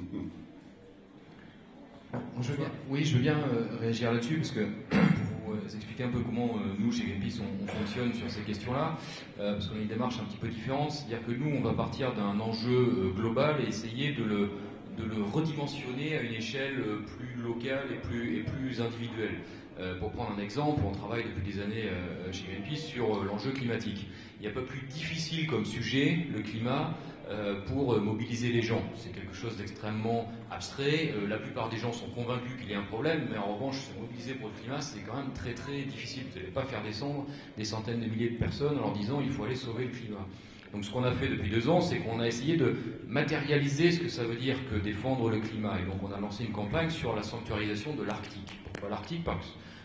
veux bien, oui, je veux bien euh, réagir là-dessus, parce que pour vous expliquer un peu comment euh, nous, chez Greenpeace, on, on fonctionne sur ces questions-là, euh, parce qu'on a une démarche un petit peu différente, c'est-à-dire que nous, on va partir d'un enjeu euh, global et essayer de le, de le redimensionner à une échelle euh, plus locale et plus, et plus individuelle. Euh, pour prendre un exemple, on travaille depuis des années euh, chez Greenpeace sur euh, l'enjeu climatique. Il n'y a pas plus difficile comme sujet, le climat, euh, pour euh, mobiliser les gens. C'est quelque chose d'extrêmement abstrait. Euh, la plupart des gens sont convaincus qu'il y a un problème, mais en revanche, se mobiliser pour le climat, c'est quand même très très difficile. Vous n'allez pas faire descendre des centaines de milliers de personnes en leur disant « il faut aller sauver le climat ». Donc ce qu'on a fait depuis deux ans, c'est qu'on a essayé de matérialiser ce que ça veut dire que défendre le climat. Et donc on a lancé une campagne sur la sanctuarisation de l'Arctique. Pourquoi l'Arctique ?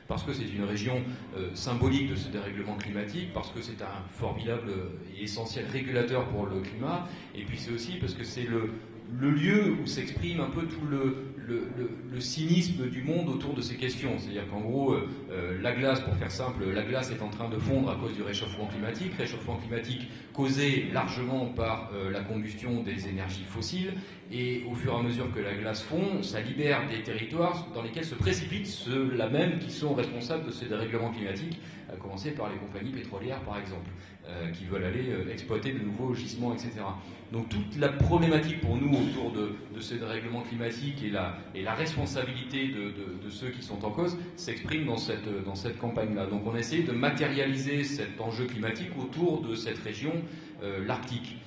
Parce que c'est une région euh, symbolique de ce dérèglement climatique, parce que c'est un formidable et essentiel régulateur pour le climat, et puis c'est aussi parce que c'est le, le lieu où s'exprime un peu tout le, le, le, le cynisme du monde autour de ces questions. C'est-à-dire qu'en gros, euh, la glace, pour faire simple, la glace est en train de fondre à cause du réchauffement climatique, réchauffement climatique causé largement par euh, la combustion des énergies fossiles, et au fur et à mesure que la glace fond, ça libère des territoires dans lesquels se précipitent ceux-là même qui sont responsables de ces dérèglements climatiques, à commencer par les compagnies pétrolières par exemple, euh, qui veulent aller euh, exploiter de nouveaux gisements, et cetera. Donc toute la problématique pour nous autour de, de ces dérèglements climatiques et la, et la responsabilité de, de, de ceux qui sont en cause s'exprime dans cette, dans cette campagne-là. Donc on a essayé de matérialiser cet enjeu climatique autour de cette région, euh, l'Arctique.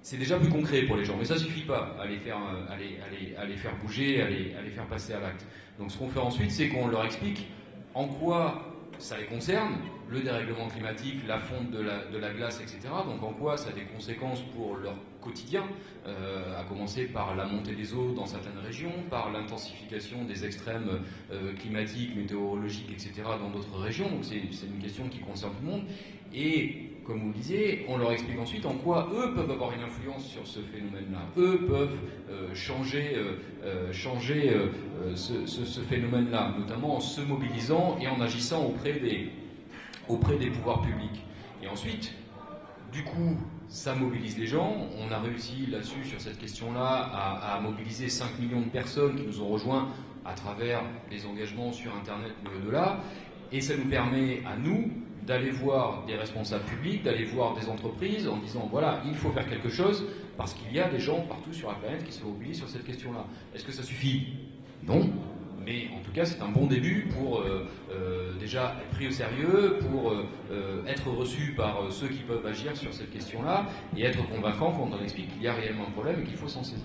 C'est déjà plus concret pour les gens, mais ça ne suffit pas à les faire, à les, à les, à les faire bouger, à les, à les faire passer à l'acte. Donc ce qu'on fait ensuite, c'est qu'on leur explique en quoi ça les concerne, le dérèglement climatique, la fonte de la, de la glace, et cetera. Donc en quoi ça a des conséquences pour leur quotidien, euh, à commencer par la montée des eaux dans certaines régions, par l'intensification des extrêmes euh, climatiques, météorologiques, et cetera dans d'autres régions. Donc c'est une question qui concerne tout le monde. Et comme vous le disiez, on leur explique ensuite en quoi eux peuvent avoir une influence sur ce phénomène-là. Eux peuvent euh, changer, euh, changer euh, ce, ce, ce phénomène-là, notamment en se mobilisant et en agissant auprès des, auprès des pouvoirs publics. Et ensuite, du coup, ça mobilise les gens. On a réussi là-dessus, sur cette question-là, à, à mobiliser cinq millions de personnes qui nous ont rejoints à travers les engagements sur Internet, mais au-delà. Et ça nous permet, à nous, d'aller voir des responsables publics, d'aller voir des entreprises en disant voilà, il faut faire quelque chose parce qu'il y a des gens partout sur la planète qui se mobilisent sur cette question-là. Est-ce que ça suffit? Non, mais en tout cas c'est un bon début pour euh, euh, déjà être pris au sérieux, pour euh, être reçu par euh, ceux qui peuvent agir sur cette question-là et être convaincant quand on explique qu'il y a réellement un problème et qu'il faut s'en saisir.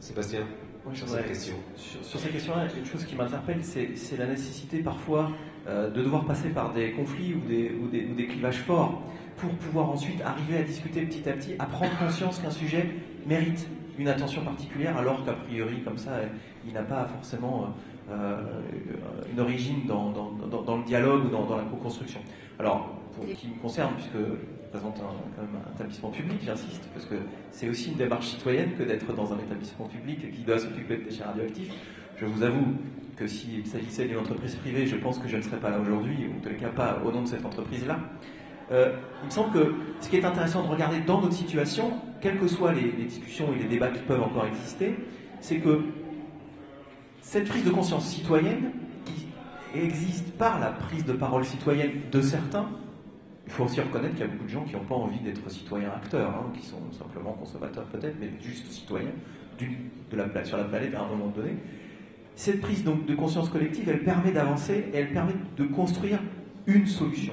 Sébastien, oui, sur, cette question. Sur, sur ces questions-là, une chose qui m'interpelle, c'est la nécessité parfois euh, de devoir passer par des conflits ou des, ou, des, ou des clivages forts pour pouvoir ensuite arriver à discuter petit à petit, à prendre conscience qu'un sujet mérite une attention particulière, alors qu'a priori, comme ça, il n'a pas forcément euh, une origine dans, dans, dans, dans le dialogue ou dans, dans la co-construction. Alors, pour ce qui me concerne, puisque représente un, quand même un établissement public, j'insiste, parce que c'est aussi une démarche citoyenne que d'être dans un établissement public qui doit s'occuper de déchets radioactifs. Je vous avoue que s'il s'agissait d'une entreprise privée, je pense que je ne serais pas là aujourd'hui, ou en tout cas pas au nom de cette entreprise-là. Euh, il me semble que ce qui est intéressant de regarder dans notre situation, quelles que soient les, les discussions et les débats qui peuvent encore exister, c'est que cette prise de conscience citoyenne qui existe par la prise de parole citoyenne de certains, il faut aussi reconnaître qu'il y a beaucoup de gens qui n'ont pas envie d'être citoyens acteurs, hein, qui sont simplement consommateurs peut-être, mais juste citoyens du, de la, sur la planète à un moment donné. Cette prise donc, de conscience collective, elle permet d'avancer, elle permet de construire une solution.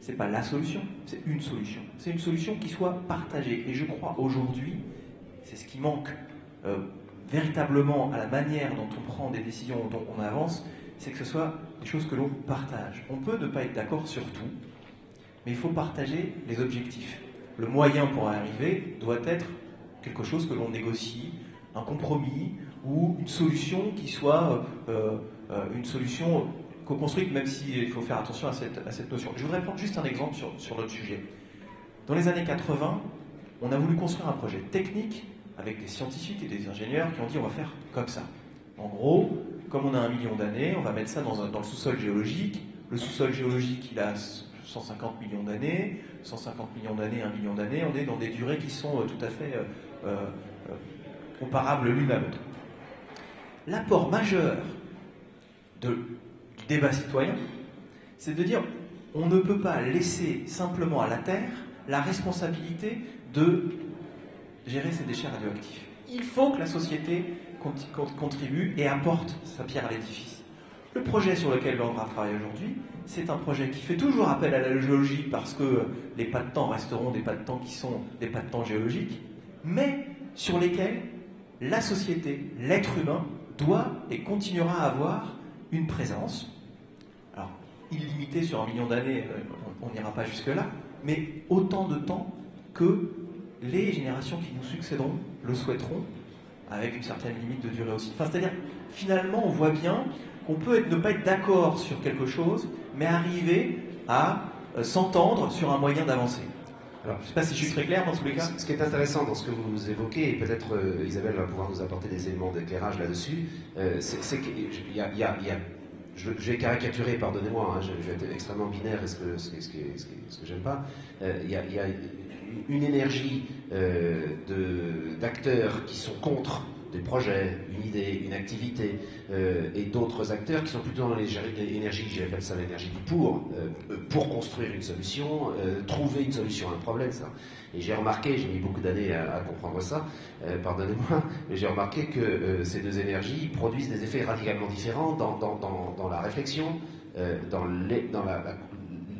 C'est pas la solution, c'est une solution. C'est une solution qui soit partagée. Et je crois aujourd'hui, c'est ce qui manque euh, véritablement à la manière dont on prend des décisions, dont on avance, c'est que ce soit des choses que l'on partage. On peut ne pas être d'accord sur tout, mais il faut partager les objectifs. Le moyen pour y arriver doit être quelque chose que l'on négocie, un compromis ou une solution qui soit euh, euh, une solution co-construite, même s'il faut faire attention à cette, à cette notion. Je voudrais prendre juste un exemple sur, sur notre sujet. Dans les années quatre-vingts, on a voulu construire un projet technique avec des scientifiques et des ingénieurs qui ont dit on va faire comme ça. En gros, comme on a un million d'années, on va mettre ça dans, un, dans le sous-sol géologique. Le sous-sol géologique, il a cent cinquante millions d'années, cent cinquante millions d'années, un million d'années, on est dans des durées qui sont tout à fait euh, euh, comparables l'une à l'autre. L'apport majeur de, du débat citoyen, c'est de dire on ne peut pas laisser simplement à la Terre la responsabilité de gérer ses déchets radioactifs. Il faut que la société contribue et apporte sa pierre à l'édifice. Le projet sur lequel l'O N R A travaille aujourd'hui, c'est un projet qui fait toujours appel à la géologie parce que les pas de temps resteront des pas de temps qui sont des pas de temps géologiques, mais sur lesquels la société, l'être humain, doit et continuera à avoir une présence. Alors, illimitée sur un million d'années, on n'ira pas jusque-là, mais autant de temps que les générations qui nous succéderont le souhaiteront, avec une certaine limite de durée aussi. Enfin, c'est-à-dire, finalement, on voit bien qu'on peut être, ne pas être d'accord sur quelque chose, mais arriver à euh, s'entendre sur un moyen d'avancer. Alors, je ne sais pas si je suis très clair dans tous les cas. Ce qui est intéressant dans ce que vous évoquez, et peut-être euh, Isabelle va pouvoir nous apporter des éléments d'éclairage là-dessus, euh, c'est qu'il y a... Y a, y a... Je, je vais caricaturer, pardonnez-moi, hein, je, je vais être extrêmement binaire, est-ce que, ce que, ce que, ce que, ce que j'aime pas. Il euh, y, y a une énergie euh, d'acteurs qui sont contre des projets, une idée, une activité, euh, et d'autres acteurs qui sont plutôt dans l'énergie, j'appelle ça l'énergie du pour, euh, pour construire une solution, euh, trouver une solution à un problème, ça. Et j'ai remarqué, j'ai mis beaucoup d'années à, à comprendre ça, euh, pardonnez-moi, mais j'ai remarqué que euh, ces deux énergies produisent des effets radicalement différents dans, dans, dans, dans la réflexion, euh, dans, les, dans la, la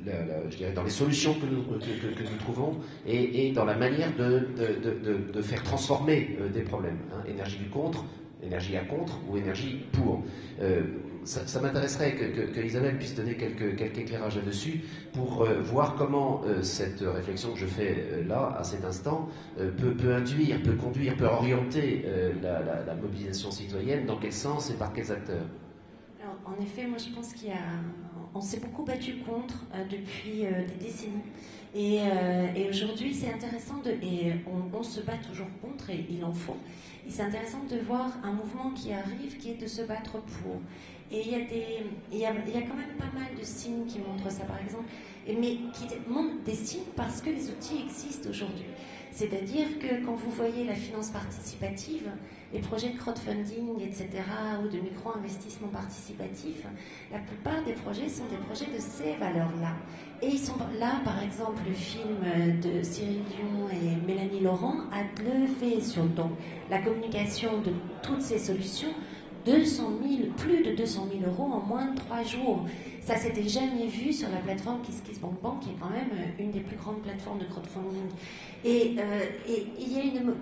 La, la, je dirais, dans les solutions que nous, que, que, que nous trouvons et, et dans la manière de, de, de, de faire transformer euh, des problèmes. Hein, énergie du contre, énergie à contre ou énergie pour. Euh, ça ça m'intéresserait que, que, que Isabelle puisse donner quelques, quelques éclairages là-dessus pour euh, voir comment euh, cette réflexion que je fais euh, là, à cet instant, euh, peut, peut induire, peut conduire, peut orienter euh, la, la, la mobilisation citoyenne, dans quel sens et par quels acteurs. Alors, en effet, moi je pense qu'il y a... On s'est beaucoup battu contre euh, depuis euh, des décennies. Et, euh, et aujourd'hui, c'est intéressant, de, et on, on se bat toujours contre, et il en faut. Et c'est intéressant de voir un mouvement qui arrive, qui est de se battre pour. Et il y a, des, il y a, il y a quand même pas mal de signes qui montrent ça, par exemple, mais qui montrent des signes parce que les outils existent aujourd'hui. C'est-à-dire que quand vous voyez la finance participative, les projets de crowdfunding, et cetera, ou de micro-investissement participatif, la plupart des projets sont des projets de ces valeurs-là. Et ils sont là, par exemple, le film de Cyril Dion et Mélanie Laurent a levé sur donc, la communication de toutes ces solutions deux cent mille, plus de deux cent mille euros en moins de trois jours. Ça s'était jamais vu sur la plateforme KissKissBankBank, qui est quand même une des plus grandes plateformes de crowdfunding. Et, euh, et il y a une,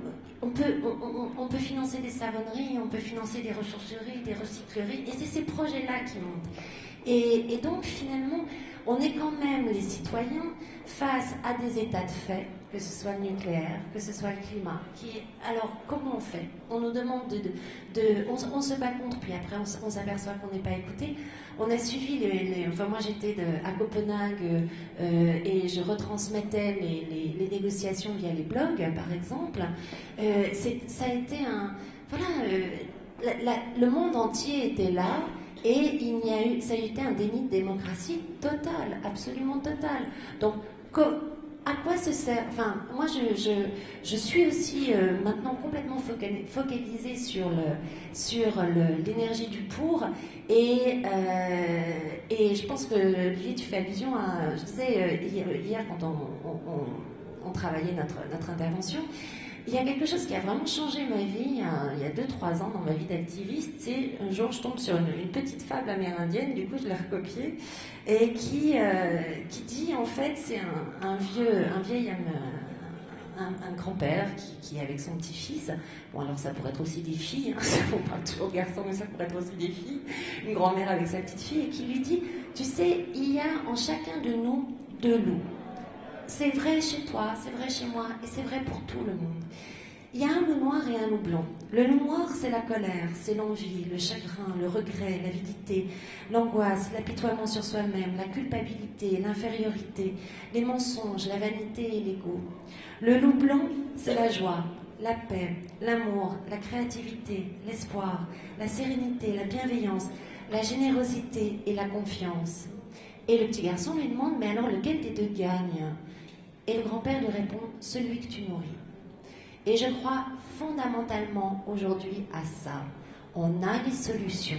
on peut, on, on peut financer des savonneries, on peut financer des ressourceries, des recycleries, et c'est ces projets-là qui montent. Et, et donc finalement, on est quand même les citoyens face à des états de fait, que ce soit le nucléaire, que ce soit le climat. Qui... Alors, comment on fait? On nous demande de... de, de on, on se bat contre, puis après on, on s'aperçoit qu'on n'est pas écouté. On a suivi les... les enfin, moi j'étais à Copenhague euh, et je retransmettais les, les, les négociations via les blogs, par exemple. Euh, ça a été un... Voilà... Euh, la, la, le monde entier était là, et il y a eu, ça a été un déni de démocratie total, absolument total. Donc, à quoi se sert... Enfin, moi, je, je, je suis aussi euh, maintenant complètement focalisée sur le, sur le, l'énergie du pour, et, euh, et je pense que, Lily, tu fais allusion à... Je disais euh, hier, hier, quand on, on, on, on travaillait notre, notre intervention... Il y a quelque chose qui a vraiment changé ma vie il y a deux trois ans dans ma vie d'activiste. C'est un jour je tombe sur une, une petite fable amérindienne, du coup je l'ai recopiée, et qui, euh, qui dit en fait c'est un, un vieux, un vieil un, un, un grand-père qui, qui est avec son petit-fils. Bon alors ça pourrait être aussi des filles, hein, on parle toujours garçons mais ça pourrait être aussi des filles. Une grand-mère avec sa petite-fille et qui lui dit tu sais il y a en chacun de nous deux loups. C'est vrai chez toi, c'est vrai chez moi, et c'est vrai pour tout le monde. Il y a un loup noir et un loup blanc. Le loup noir, c'est la colère, c'est l'envie, le chagrin, le regret, l'avidité, l'angoisse, l'apitoiement sur soi-même, la culpabilité, l'infériorité, les mensonges, la vanité et l'ego. Le loup blanc, c'est la joie, la paix, l'amour, la créativité, l'espoir, la sérénité, la bienveillance, la générosité et la confiance. Et le petit garçon lui demande « Mais alors lequel des deux gagne ?» Et le grand-père lui répond « Celui que tu nourris. » Et je crois fondamentalement aujourd'hui à ça. On a les solutions.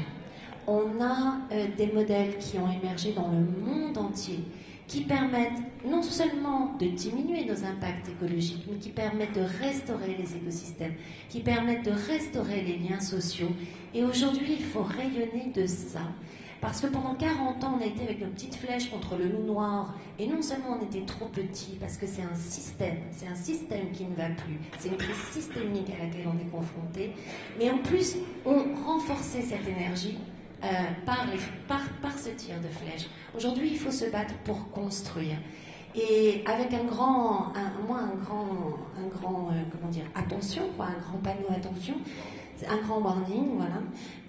On a euh, des modèles qui ont émergé dans le monde entier, qui permettent non seulement de diminuer nos impacts écologiques, mais qui permettent de restaurer les écosystèmes, qui permettent de restaurer les liens sociaux. Et aujourd'hui, il faut rayonner de ça. Parce que pendant quarante ans, on était avec nos petites flèches contre le loup noir. Et non seulement on était trop petits, parce que c'est un système, c'est un système qui ne va plus. C'est une crise systémique à laquelle on est confronté. Mais en plus, on renforçait cette énergie euh, par, les, par, par ce tir de flèche. Aujourd'hui, il faut se battre pour construire. Et avec un grand, un, moi, un grand, un grand, euh, comment dire, attention, quoi, un grand panneau attention, un grand warning, voilà,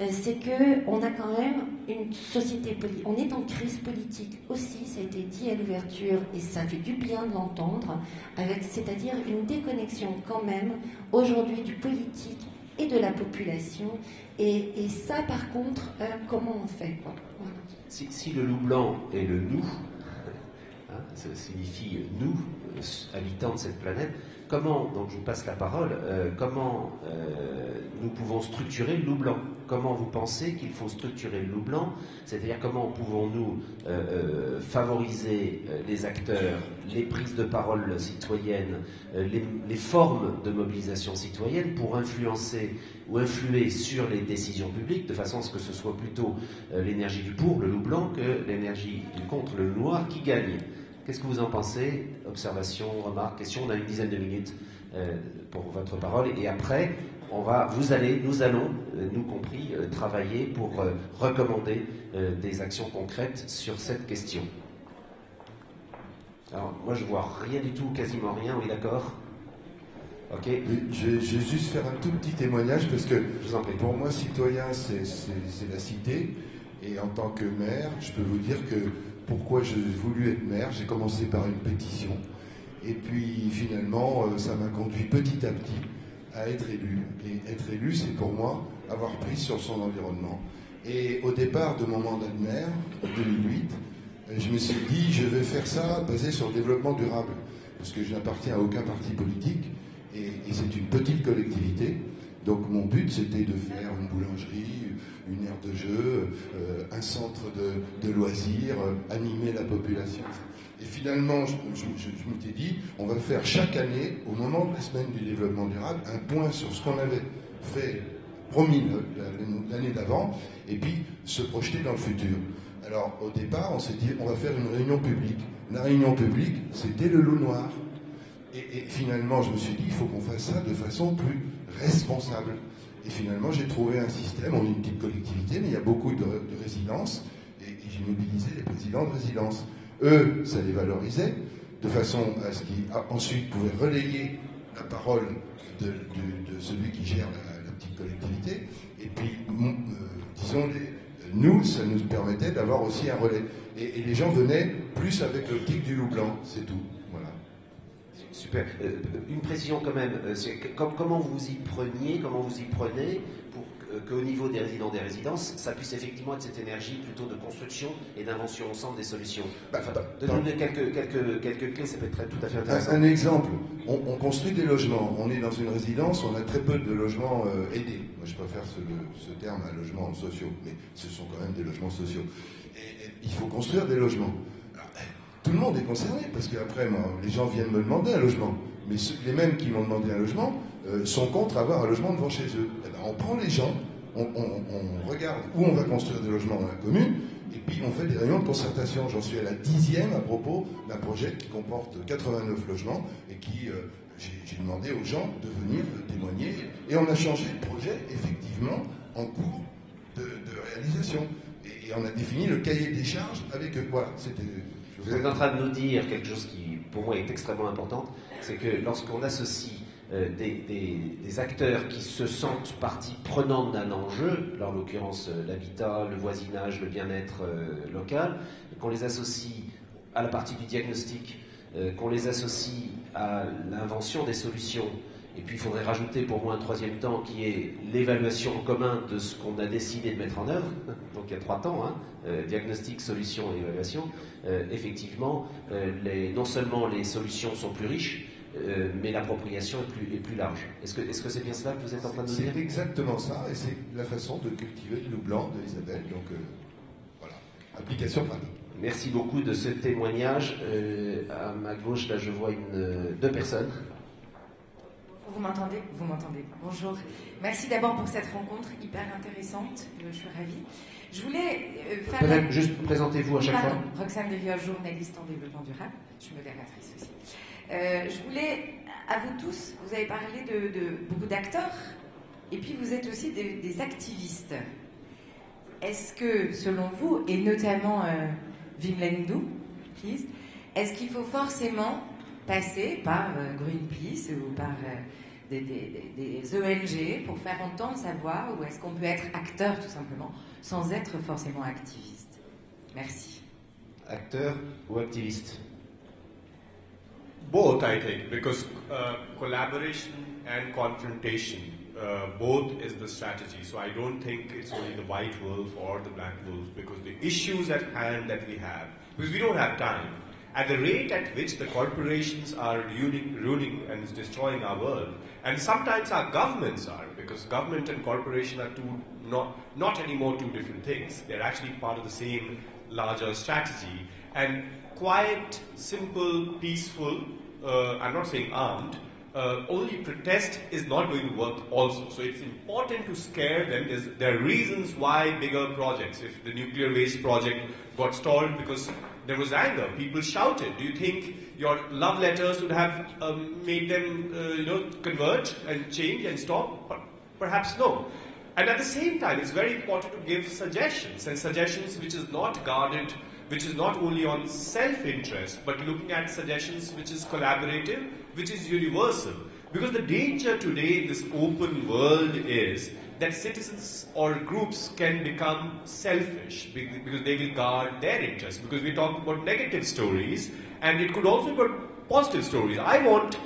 euh, c'est qu'on a quand même une société politique. On est en crise politique aussi, ça a été dit à l'ouverture, et ça fait du bien de l'entendre, avec, c'est-à-dire une déconnexion quand même, aujourd'hui, du politique et de la population. Et, et ça, par contre, euh, comment on fait quoi, voilà. si, si le loup blanc est le nous, hein, ça signifie nous, habitants de cette planète, comment, donc je vous passe la parole, euh, comment euh, nous pouvons structurer le loup blanc? Comment vous pensez qu'il faut structurer le loup blanc? C'est-à-dire comment pouvons-nous euh, euh, favoriser euh, les acteurs, les prises de parole citoyennes, euh, les, les formes de mobilisation citoyenne pour influencer ou influer sur les décisions publiques de façon à ce que ce soit plutôt euh, l'énergie du pour, le loup blanc, que l'énergie du contre, le loup noir, qui gagne? Qu'est-ce que vous en pensez? Observation, remarque, question. On a une dizaine de minutes euh, pour votre parole. Et après, on va, vous allez, nous allons, euh, nous compris, euh, travailler pour euh, recommander euh, des actions concrètes sur cette question. Alors, moi, je vois rien du tout, quasiment rien. On est d'accord? Ok. Je vais juste faire un tout petit témoignage parce que, je vous en prie. Pour moi, citoyen, c'est la cité. Et en tant que maire, je peux vous dire que pourquoi j'ai voulu être maire. J'ai commencé par une pétition. Et puis finalement, ça m'a conduit petit à petit à être élu. Et être élu, c'est pour moi avoir prise sur son environnement. Et au départ de mon mandat de maire, en deux mille huit, je me suis dit, je vais faire ça basé sur le développement durable. Parce que je n'appartiens à aucun parti politique. Et, et c'est une petite collectivité. Donc mon but, c'était de faire une boulangerie, une aire de jeu, euh, un centre de, de loisirs, euh, animer la population. Et finalement, je, je, je, je m'étais dit, on va faire chaque année, au moment de la semaine du développement durable, un point sur ce qu'on avait fait, promis l'année d'avant, et puis se projeter dans le futur. Alors au départ, on s'est dit, on va faire une réunion publique. La réunion publique, c'était le loup noir. Et, et finalement, je me suis dit, il faut qu'on fasse ça de façon plus responsable. Et finalement, j'ai trouvé un système, on est une petite collectivité, mais il y a beaucoup de, de résidences, et, et j'ai mobilisé les présidents de résidences. Eux, ça les valorisait, de façon à ce qu'ils ensuite pouvaient relayer la parole de, de, de celui qui gère la, la petite collectivité. Et puis, euh, disons, les, nous, ça nous permettait d'avoir aussi un relais. Et, et les gens venaient plus avec l'optique du loup blanc, c'est tout. Super. Euh, une précision quand même, euh, c'est comment vous y preniez, comment vous y prenez pour qu'au niveau des résidents des résidences, ça puisse effectivement être cette énergie plutôt de construction et d'invention ensemble des solutions. Enfin, Donnez-nous quelques, quelques, quelques clés, ça peut être tout à fait intéressant. Un, un exemple, on, on construit des logements, on est dans une résidence, on a très peu de logements euh, aidés. Moi je préfère ce, ce terme à logements sociaux, mais ce sont quand même des logements sociaux. Et, et, il faut construire des logements. Alors, tout le monde est concerné, parce qu'après, les gens viennent me demander un logement. Mais ceux, les mêmes qui m'ont demandé un logement euh, sont contre avoir un logement devant chez eux. Eh ben, on prend les gens, on, on, on regarde où on va construire des logements dans la commune, et puis on fait des réunions de concertation. J'en suis à la dixième à propos d'un projet qui comporte quatre-vingt-neuf logements, et qui, euh, j'ai demandé aux gens de venir témoigner, et on a changé le projet, effectivement, en cours de, de réalisation. Et, et on a défini le cahier des charges avec eux. Voilà, c'était... Vous êtes en train de nous dire quelque chose qui, pour moi, est extrêmement important, c'est que lorsqu'on associe euh, des, des, des acteurs qui se sentent partie prenante d'un enjeu, alors en l'occurrence euh, l'habitat, le voisinage, le bien-être euh, local, qu'on les associe à la partie du diagnostic, euh, qu'on les associe à l'invention des solutions, et puis il faudrait rajouter pour moi un troisième temps qui est l'évaluation en commun de ce qu'on a décidé de mettre en œuvre. Donc il y a trois temps, hein, euh, diagnostic, solution et évaluation. Euh, effectivement, euh, les, non seulement les solutions sont plus riches, euh, mais l'appropriation est plus, est plus large. Est-ce que c'est -ce est bien cela que vous êtes en train de dire? C'est exactement ça, et c'est la façon de cultiver le loup blanc de Isabelle. Donc euh, voilà, application pratique. Merci beaucoup de ce témoignage. Euh, à ma gauche, là, je vois une, deux personnes. Vous m'entendez? Vous m'entendez. Bonjour. Merci d'abord pour cette rencontre hyper intéressante. Je suis ravie. Je voulais euh, faire... Madame, juste présentez-vous à chaque Pardon. fois. Roxane Deliole, journaliste en développement durable. Je suis modératrice aussi. Euh, je voulais, à vous tous, vous avez parlé de, de beaucoup d'acteurs, et puis vous êtes aussi des, des activistes. Est-ce que, selon vous, et notamment euh, Vimlendu, please, est-ce qu'il faut forcément passer par euh, Greenpeace ou par euh, des, des, des O N G pour faire entendre sa voix, ou est-ce qu'on peut être acteur tout simplement sans être forcément activiste? Merci. Acteur ou activiste? Both, I think, because uh, collaboration and confrontation, uh, both is the strategy. So I don't think it's only the white wolf or the black wolf, because the issues at hand that we have, because we don't have time. At the rate at which the corporations are ruining, ruining and destroying our world, and sometimes our governments are, because government and corporation are two, not, not anymore two different things. They're actually part of the same larger strategy. And quiet, simple, peaceful, uh, I'm not saying armed, uh, only protest is not going to work also. So it's important to scare them. There's, there are reasons why bigger projects, if the nuclear waste project got stalled because there was anger. People shouted. Do you think your love letters would have um, made them, uh, you know, convert and change and stop? Perhaps no. And at the same time, it's very important to give suggestions, and suggestions which is not guarded, which is not only on self-interest, but looking at suggestions which is collaborative, which is universal. Because the danger today in this open world is that citizens or groups can become selfish because they will guard their interests. Because we talk about negative stories, and it could also be about positive stories. I want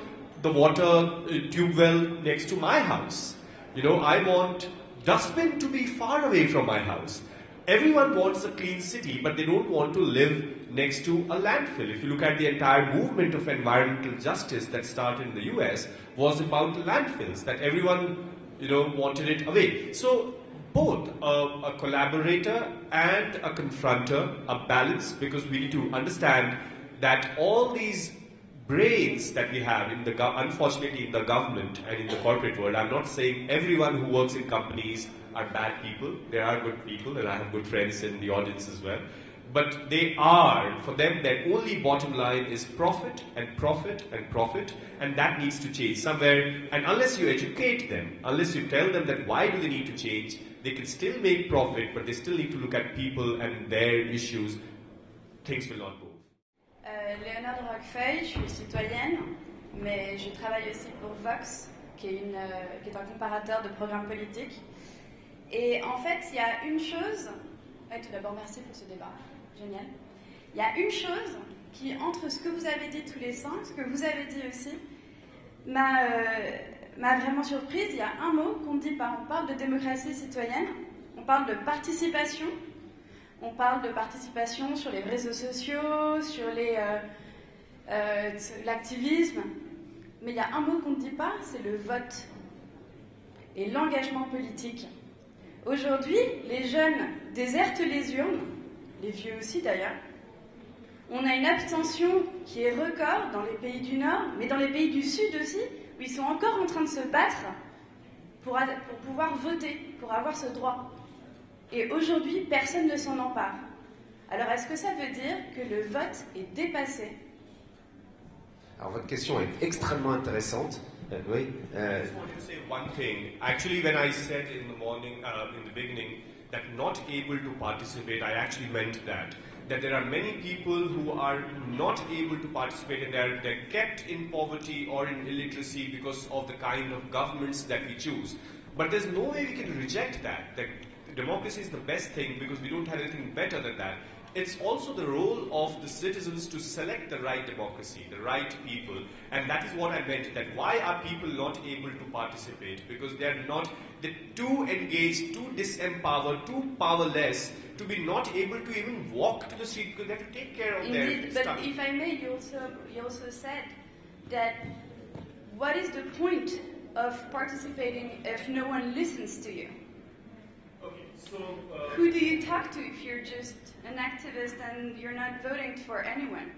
the water tube well next to my house. You know, I want dustbin to be far away from my house. Everyone wants a clean city, but they don't want to live next to a landfill. If you look at the entire movement of environmental justice that started in the U S, was about landfills, that everyone, you know, wanted it away. So both uh, a collaborator and a confronter, a balance, because we need to understand that all these brains that we have, in the unfortunately in the government and in the corporate world, I'm not saying everyone who works in companies are bad people. There are good people, and I have good friends in the audience as well. But they are, for them, their only bottom line is profit and profit and profit, and that needs to change somewhere. And unless you educate them, unless you tell them that why do they need to change, they can still make profit, but they still need to look at people and their issues. Things will not move. Euh, Léonard Rocquefeuille, je suis citoyenne, mais je travaille aussi pour Vox, qui est, une, euh, qui est un comparateur de programmes politiques. Et en fait, il y a une chose... Ouais, tout d'abord, merci pour ce débat. Génial. Il y a une chose qui, entre ce que vous avez dit tous les cinq, ce que vous avez dit aussi, m'a euh, m'a vraiment surprise, il y a un mot qu'on ne dit pas. On parle de démocratie citoyenne, on parle de participation, on parle de participation sur les réseaux sociaux, sur les, euh, euh, l'activisme, mais il y a un mot qu'on ne dit pas, c'est le vote et l'engagement politique. Aujourd'hui, les jeunes désertent les urnes, les vieux aussi d'ailleurs. On a une abstention qui est record dans les pays du Nord, mais dans les pays du Sud aussi, où ils sont encore en train de se battre pour, pour pouvoir voter, pour avoir ce droit. Et aujourd'hui, personne ne s'en empare. Alors, est-ce que ça veut dire que le vote est dépassé? Alors, votre question est extrêmement intéressante. Uh, oui. Uh, I just wanted to say one thing. Actually, when I said in the morning, uh, in the beginning, that not able to participate, I actually meant that. That there are many people who are not able to participate and they're, they're kept in poverty or in illiteracy because of the kind of governments that we choose. But there's no way we can reject that, that democracy is the best thing because we don't have anything better than that. It's also the role of the citizens to select the right democracy, the right people. And that is what I meant, that why are people not able to participate? Because they're not, they're too engaged, too disempowered, too powerless to be not able to even walk to the street because they have to take care of Indeed, their stuff. But if I may, you also, you also said that what is the point of participating if no one listens to you? So, uh, who do you talk to if you're just an activist and you're not voting for anyone?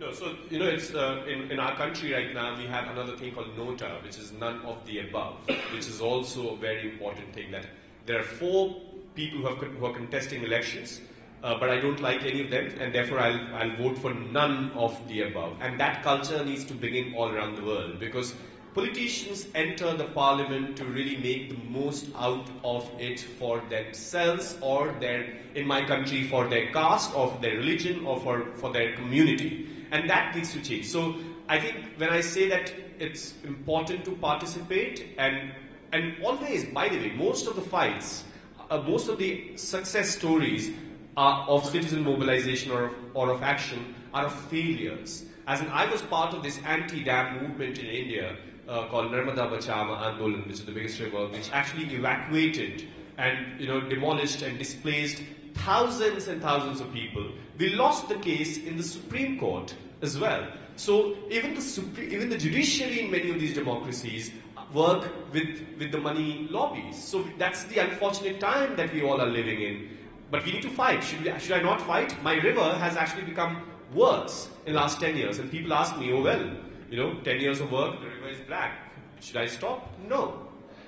No, so, you know, it's, uh, in, in our country right now, we have another thing called NOTA, which is none of the above, which is also a very important thing, that there are four people who, have, who are contesting elections, uh, but I don't like any of them, and therefore I'll, I'll vote for none of the above. And that culture needs to begin all around the world, because politicians enter the parliament to really make the most out of it for themselves or their, in my country, for their caste or for their religion or for, for their community. And that needs to change. So I think when I say that it's important to participate, and, and always, by the way, most of the fights, uh, most of the success stories are of citizen mobilization or of, or of action are of failures. As in, I was part of this anti-dam movement in India, Uh, called Narmada Bachama Andolan, which is the biggest river, which actually evacuated and, you know, demolished and displaced thousands and thousands of people. We lost the case in the Supreme Court as well. So even the Supre- even the judiciary in many of these democracies work with, with the money lobbies. So that's the unfortunate time that we all are living in. But we need to fight. Should we, should I not fight? My river has actually become worse in the last ten years, and people ask me, oh well, you know, ten years of work, the river is black. Should I stop? No.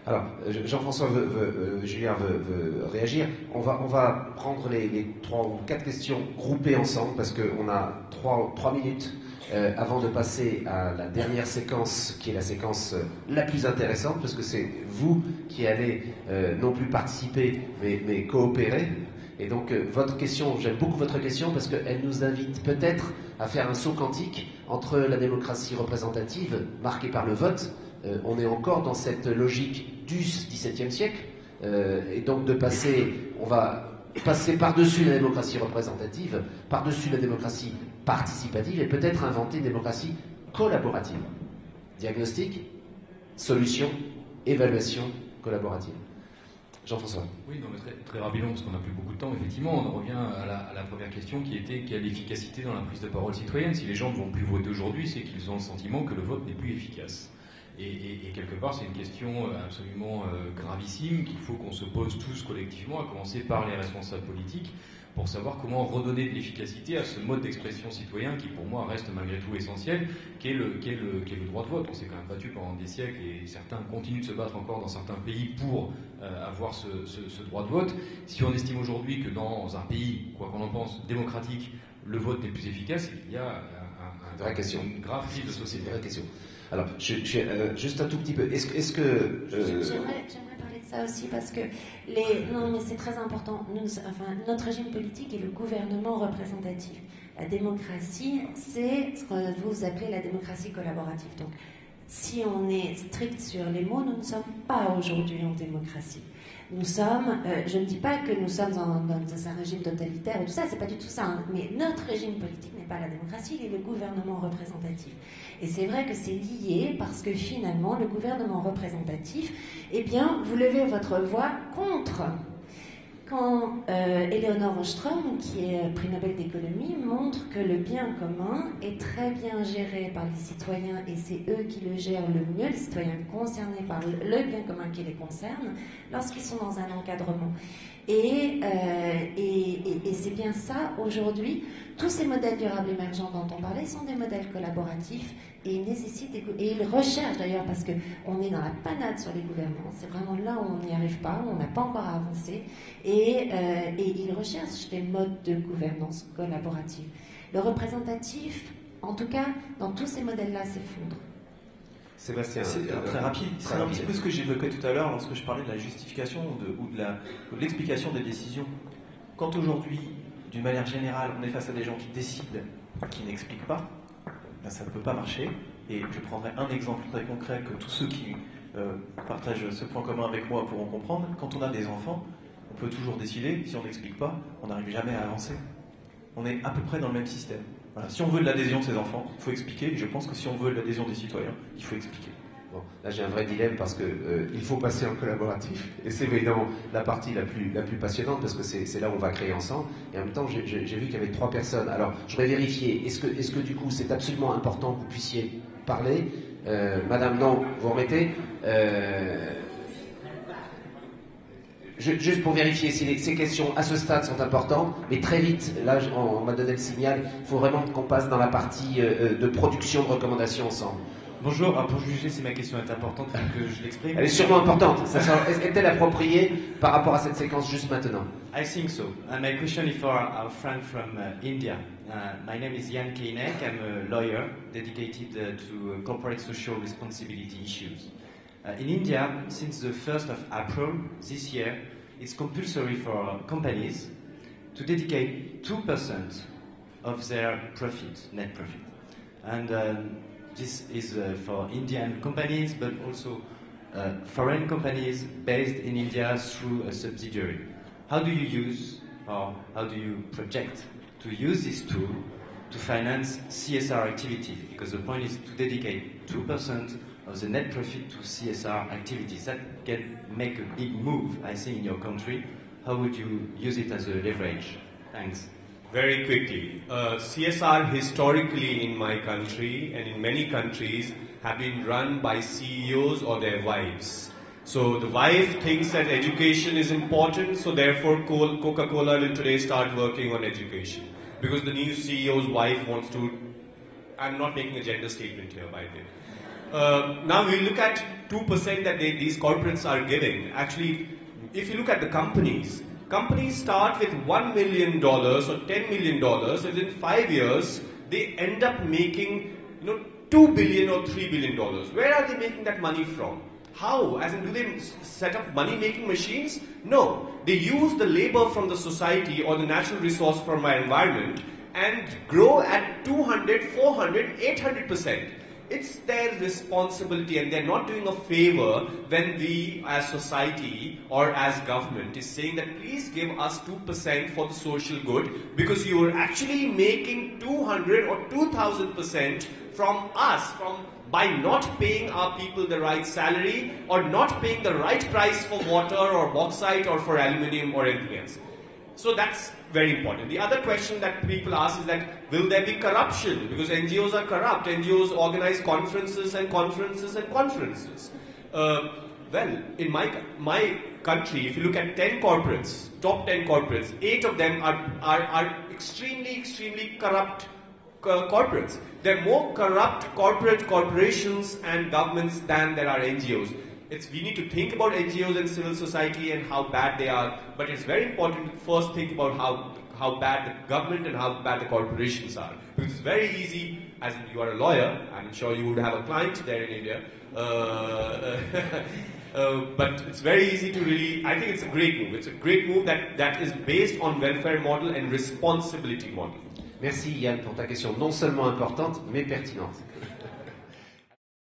Alors, Jean-François veut, veut, Julliard veut, veut réagir. On va, on va prendre les, les trois ou quatre questions groupées ensemble parce qu'on a trois, trois minutes euh, avant de passer à la dernière séquence qui est la séquence la plus intéressante parce que c'est vous qui allez euh, non plus participer mais, mais coopérer. Et donc, euh, votre question, j'aime beaucoup votre question parce qu'elle nous invite peut-être à faire un saut quantique entre la démocratie représentative, marquée par le vote, euh, on est encore dans cette logique du dix-septième siècle, euh, et donc de passer, on va passer par-dessus la démocratie représentative, par-dessus la démocratie participative, et peut-être inventer une démocratie collaborative. Diagnostic, solution, évaluation collaborative. Jean-François. Oui, non, mais très, très rapidement, parce qu'on n'a plus beaucoup de temps, effectivement, on en revient à la, à la première question qui était quelle efficacité dans la prise de parole citoyenne. Si les gens ne vont plus voter aujourd'hui, c'est qu'ils ont le sentiment que le vote n'est plus efficace. Et, et, et quelque part, c'est une question absolument euh, gravissime qu'il faut qu'on se pose tous collectivement, à commencer par les responsables politiques, pour savoir comment redonner de l'efficacité à ce mode d'expression citoyen qui, pour moi, reste malgré tout essentiel, qui est le, qui est le, qui est le droit de vote. On s'est quand même battu pendant des siècles et certains continuent de se battre encore dans certains pays pour euh, avoir ce, ce, ce droit de vote. Si on estime aujourd'hui que dans un pays, quoi qu'on en pense, démocratique, le vote n'est plus efficace, il y a un, un, vraie un, question. une grave crise de société. Vraie question. Alors, je, je, euh, juste un tout petit peu, est-ce, est-ce que... Euh... J'aimerais, j'aimerais parler de ça aussi, parce que les... Non, mais c'est très important. Nous, enfin, notre régime politique est le gouvernement représentatif. La démocratie, c'est ce que vous appelez la démocratie collaborative. Donc, si on est strict sur les mots, nous ne sommes pas aujourd'hui en démocratie. Nous sommes, euh, je ne dis pas que nous sommes dans, dans, dans un régime totalitaire et tout ça, c'est pas du tout ça, hein, mais notre régime politique n'est pas la démocratie, il est le gouvernement représentatif. Et c'est vrai que c'est lié parce que finalement, le gouvernement représentatif, eh bien, vous levez votre voix contre. Quand euh, Elinor Ostrom, qui est prix Nobel d'économie, montre que le bien commun est très bien géré par les citoyens et c'est eux qui le gèrent le mieux, les citoyens concernés par le bien commun qui les concerne, lorsqu'ils sont dans un encadrement. Et, euh, et, et, et c'est bien ça, aujourd'hui, tous ces modèles durables émergents dont on parlait sont des modèles collaboratifs et ils nécessitent, et ils recherchent d'ailleurs, parce qu'on est dans la panade sur les gouvernements, c'est vraiment là où on n'y arrive pas, où on n'a pas encore avancé, et, euh, et ils recherchent des modes de gouvernance collaborative. Le représentatif, en tout cas, dans tous ces modèles-là, s'effondre. Sébastien, c'est euh, très rapide. C'est un petit peu ce que j'évoquais tout à l'heure lorsque je parlais de la justification de, ou de l'explication des décisions. Quand aujourd'hui, d'une manière générale, on est face à des gens qui décident, qui n'expliquent pas, ben ça ne peut pas marcher. Et je prendrai un exemple très concret que tous ceux qui euh, partagent ce point commun avec moi pourront comprendre. Quand on a des enfants, on peut toujours décider. Si on n'explique pas, on n'arrive jamais à avancer. On est à peu près dans le même système. Voilà. Si on veut de l'adhésion de ses enfants, il faut expliquer. Et je pense que si on veut de l'adhésion des citoyens, il faut expliquer. Bon, là, j'ai un vrai dilemme parce qu'il euh, faut passer en collaboratif. Et c'est évidemment la partie la plus, la plus passionnante parce que c'est là où on va créer ensemble. Et en même temps, j'ai vu qu'il y avait trois personnes. Alors, je vais vérifier. Est-ce que, est-ce que du coup, c'est absolument important que vous puissiez parler euh, Madame, non, vous remettez euh... Je, juste pour vérifier si les, ces questions à ce stade sont importantes, mais très vite, là on, on m'a donné le signal, il faut vraiment qu'on passe dans la partie euh, de production de recommandations ensemble. Bonjour, ah, pour juger si ma question est importante, il faut que je l'exprime. Elle est sûrement importante, ça est-elle appropriée par rapport à cette séquence juste maintenant? I think so. And my question is for our friend from uh, India. Uh, my name is Yann Kleinek, I'm a lawyer dedicated uh, to uh, corporate social responsibility issues. Uh, in India, since the first of April this year, it's compulsory for companies to dedicate two percent of their profit, net profit. And um, this is uh, for Indian companies, but also uh, foreign companies based in India through a subsidiary. How do you use, or how do you project to use this tool to finance C S R activity? Because the point is to dedicate two percent of the net profit to C S R activities. That can make a big move, I think, in your country. How would you use it as a leverage? Thanks. Very quickly. Uh, C S R historically in my country and in many countries have been run by C E Os or their wives. So the wife thinks that education is important, so therefore Coca-Cola will today start working on education. Because the new C E O's wife wants to... I'm not making a gender statement here, by the way. Uh, now we look at two percent that they, these corporates are giving. Actually, if you look at the companies, companies start with one million dollars or ten million dollars, and within five years, they end up making, you know, two billion dollars or three billion dollars. Where are they making that money from? How? As in, do they set up money-making machines? No. They use the labor from the society or the natural resource from our environment and grow at two hundred, four hundred, eight hundred percent. It's their responsibility and they're not doing a favor when we as society or as government is saying that please give us two percent for the social good because you are actually making two hundred or two thousand percent from us from by not paying our people the right salary or not paying the right price for water or bauxite or for aluminium or anything else. So that's very important. The other question that people ask is that, will there be corruption? Because N G Os are corrupt. N G Os organize conferences and conferences and conferences. Uh, well, in my, my country, if you look at ten corporates, top ten corporates, eight of them are, are, are extremely, extremely corrupt uh, corporates. There are more corrupt corporate corporations and governments than there are N G Os. It's, we need to think about N G Os and civil society and how bad they are, but it's very important to first think about how, how bad the government and how bad the corporations are. Because it's very easy, as you are a lawyer, I'm sure you would have a client there in India, uh, uh, but it's very easy to really, I think it's a great move. It's a great move that, that is based on welfare model and responsibility model. Merci Yann pour ta question non seulement importante, mais pertinente.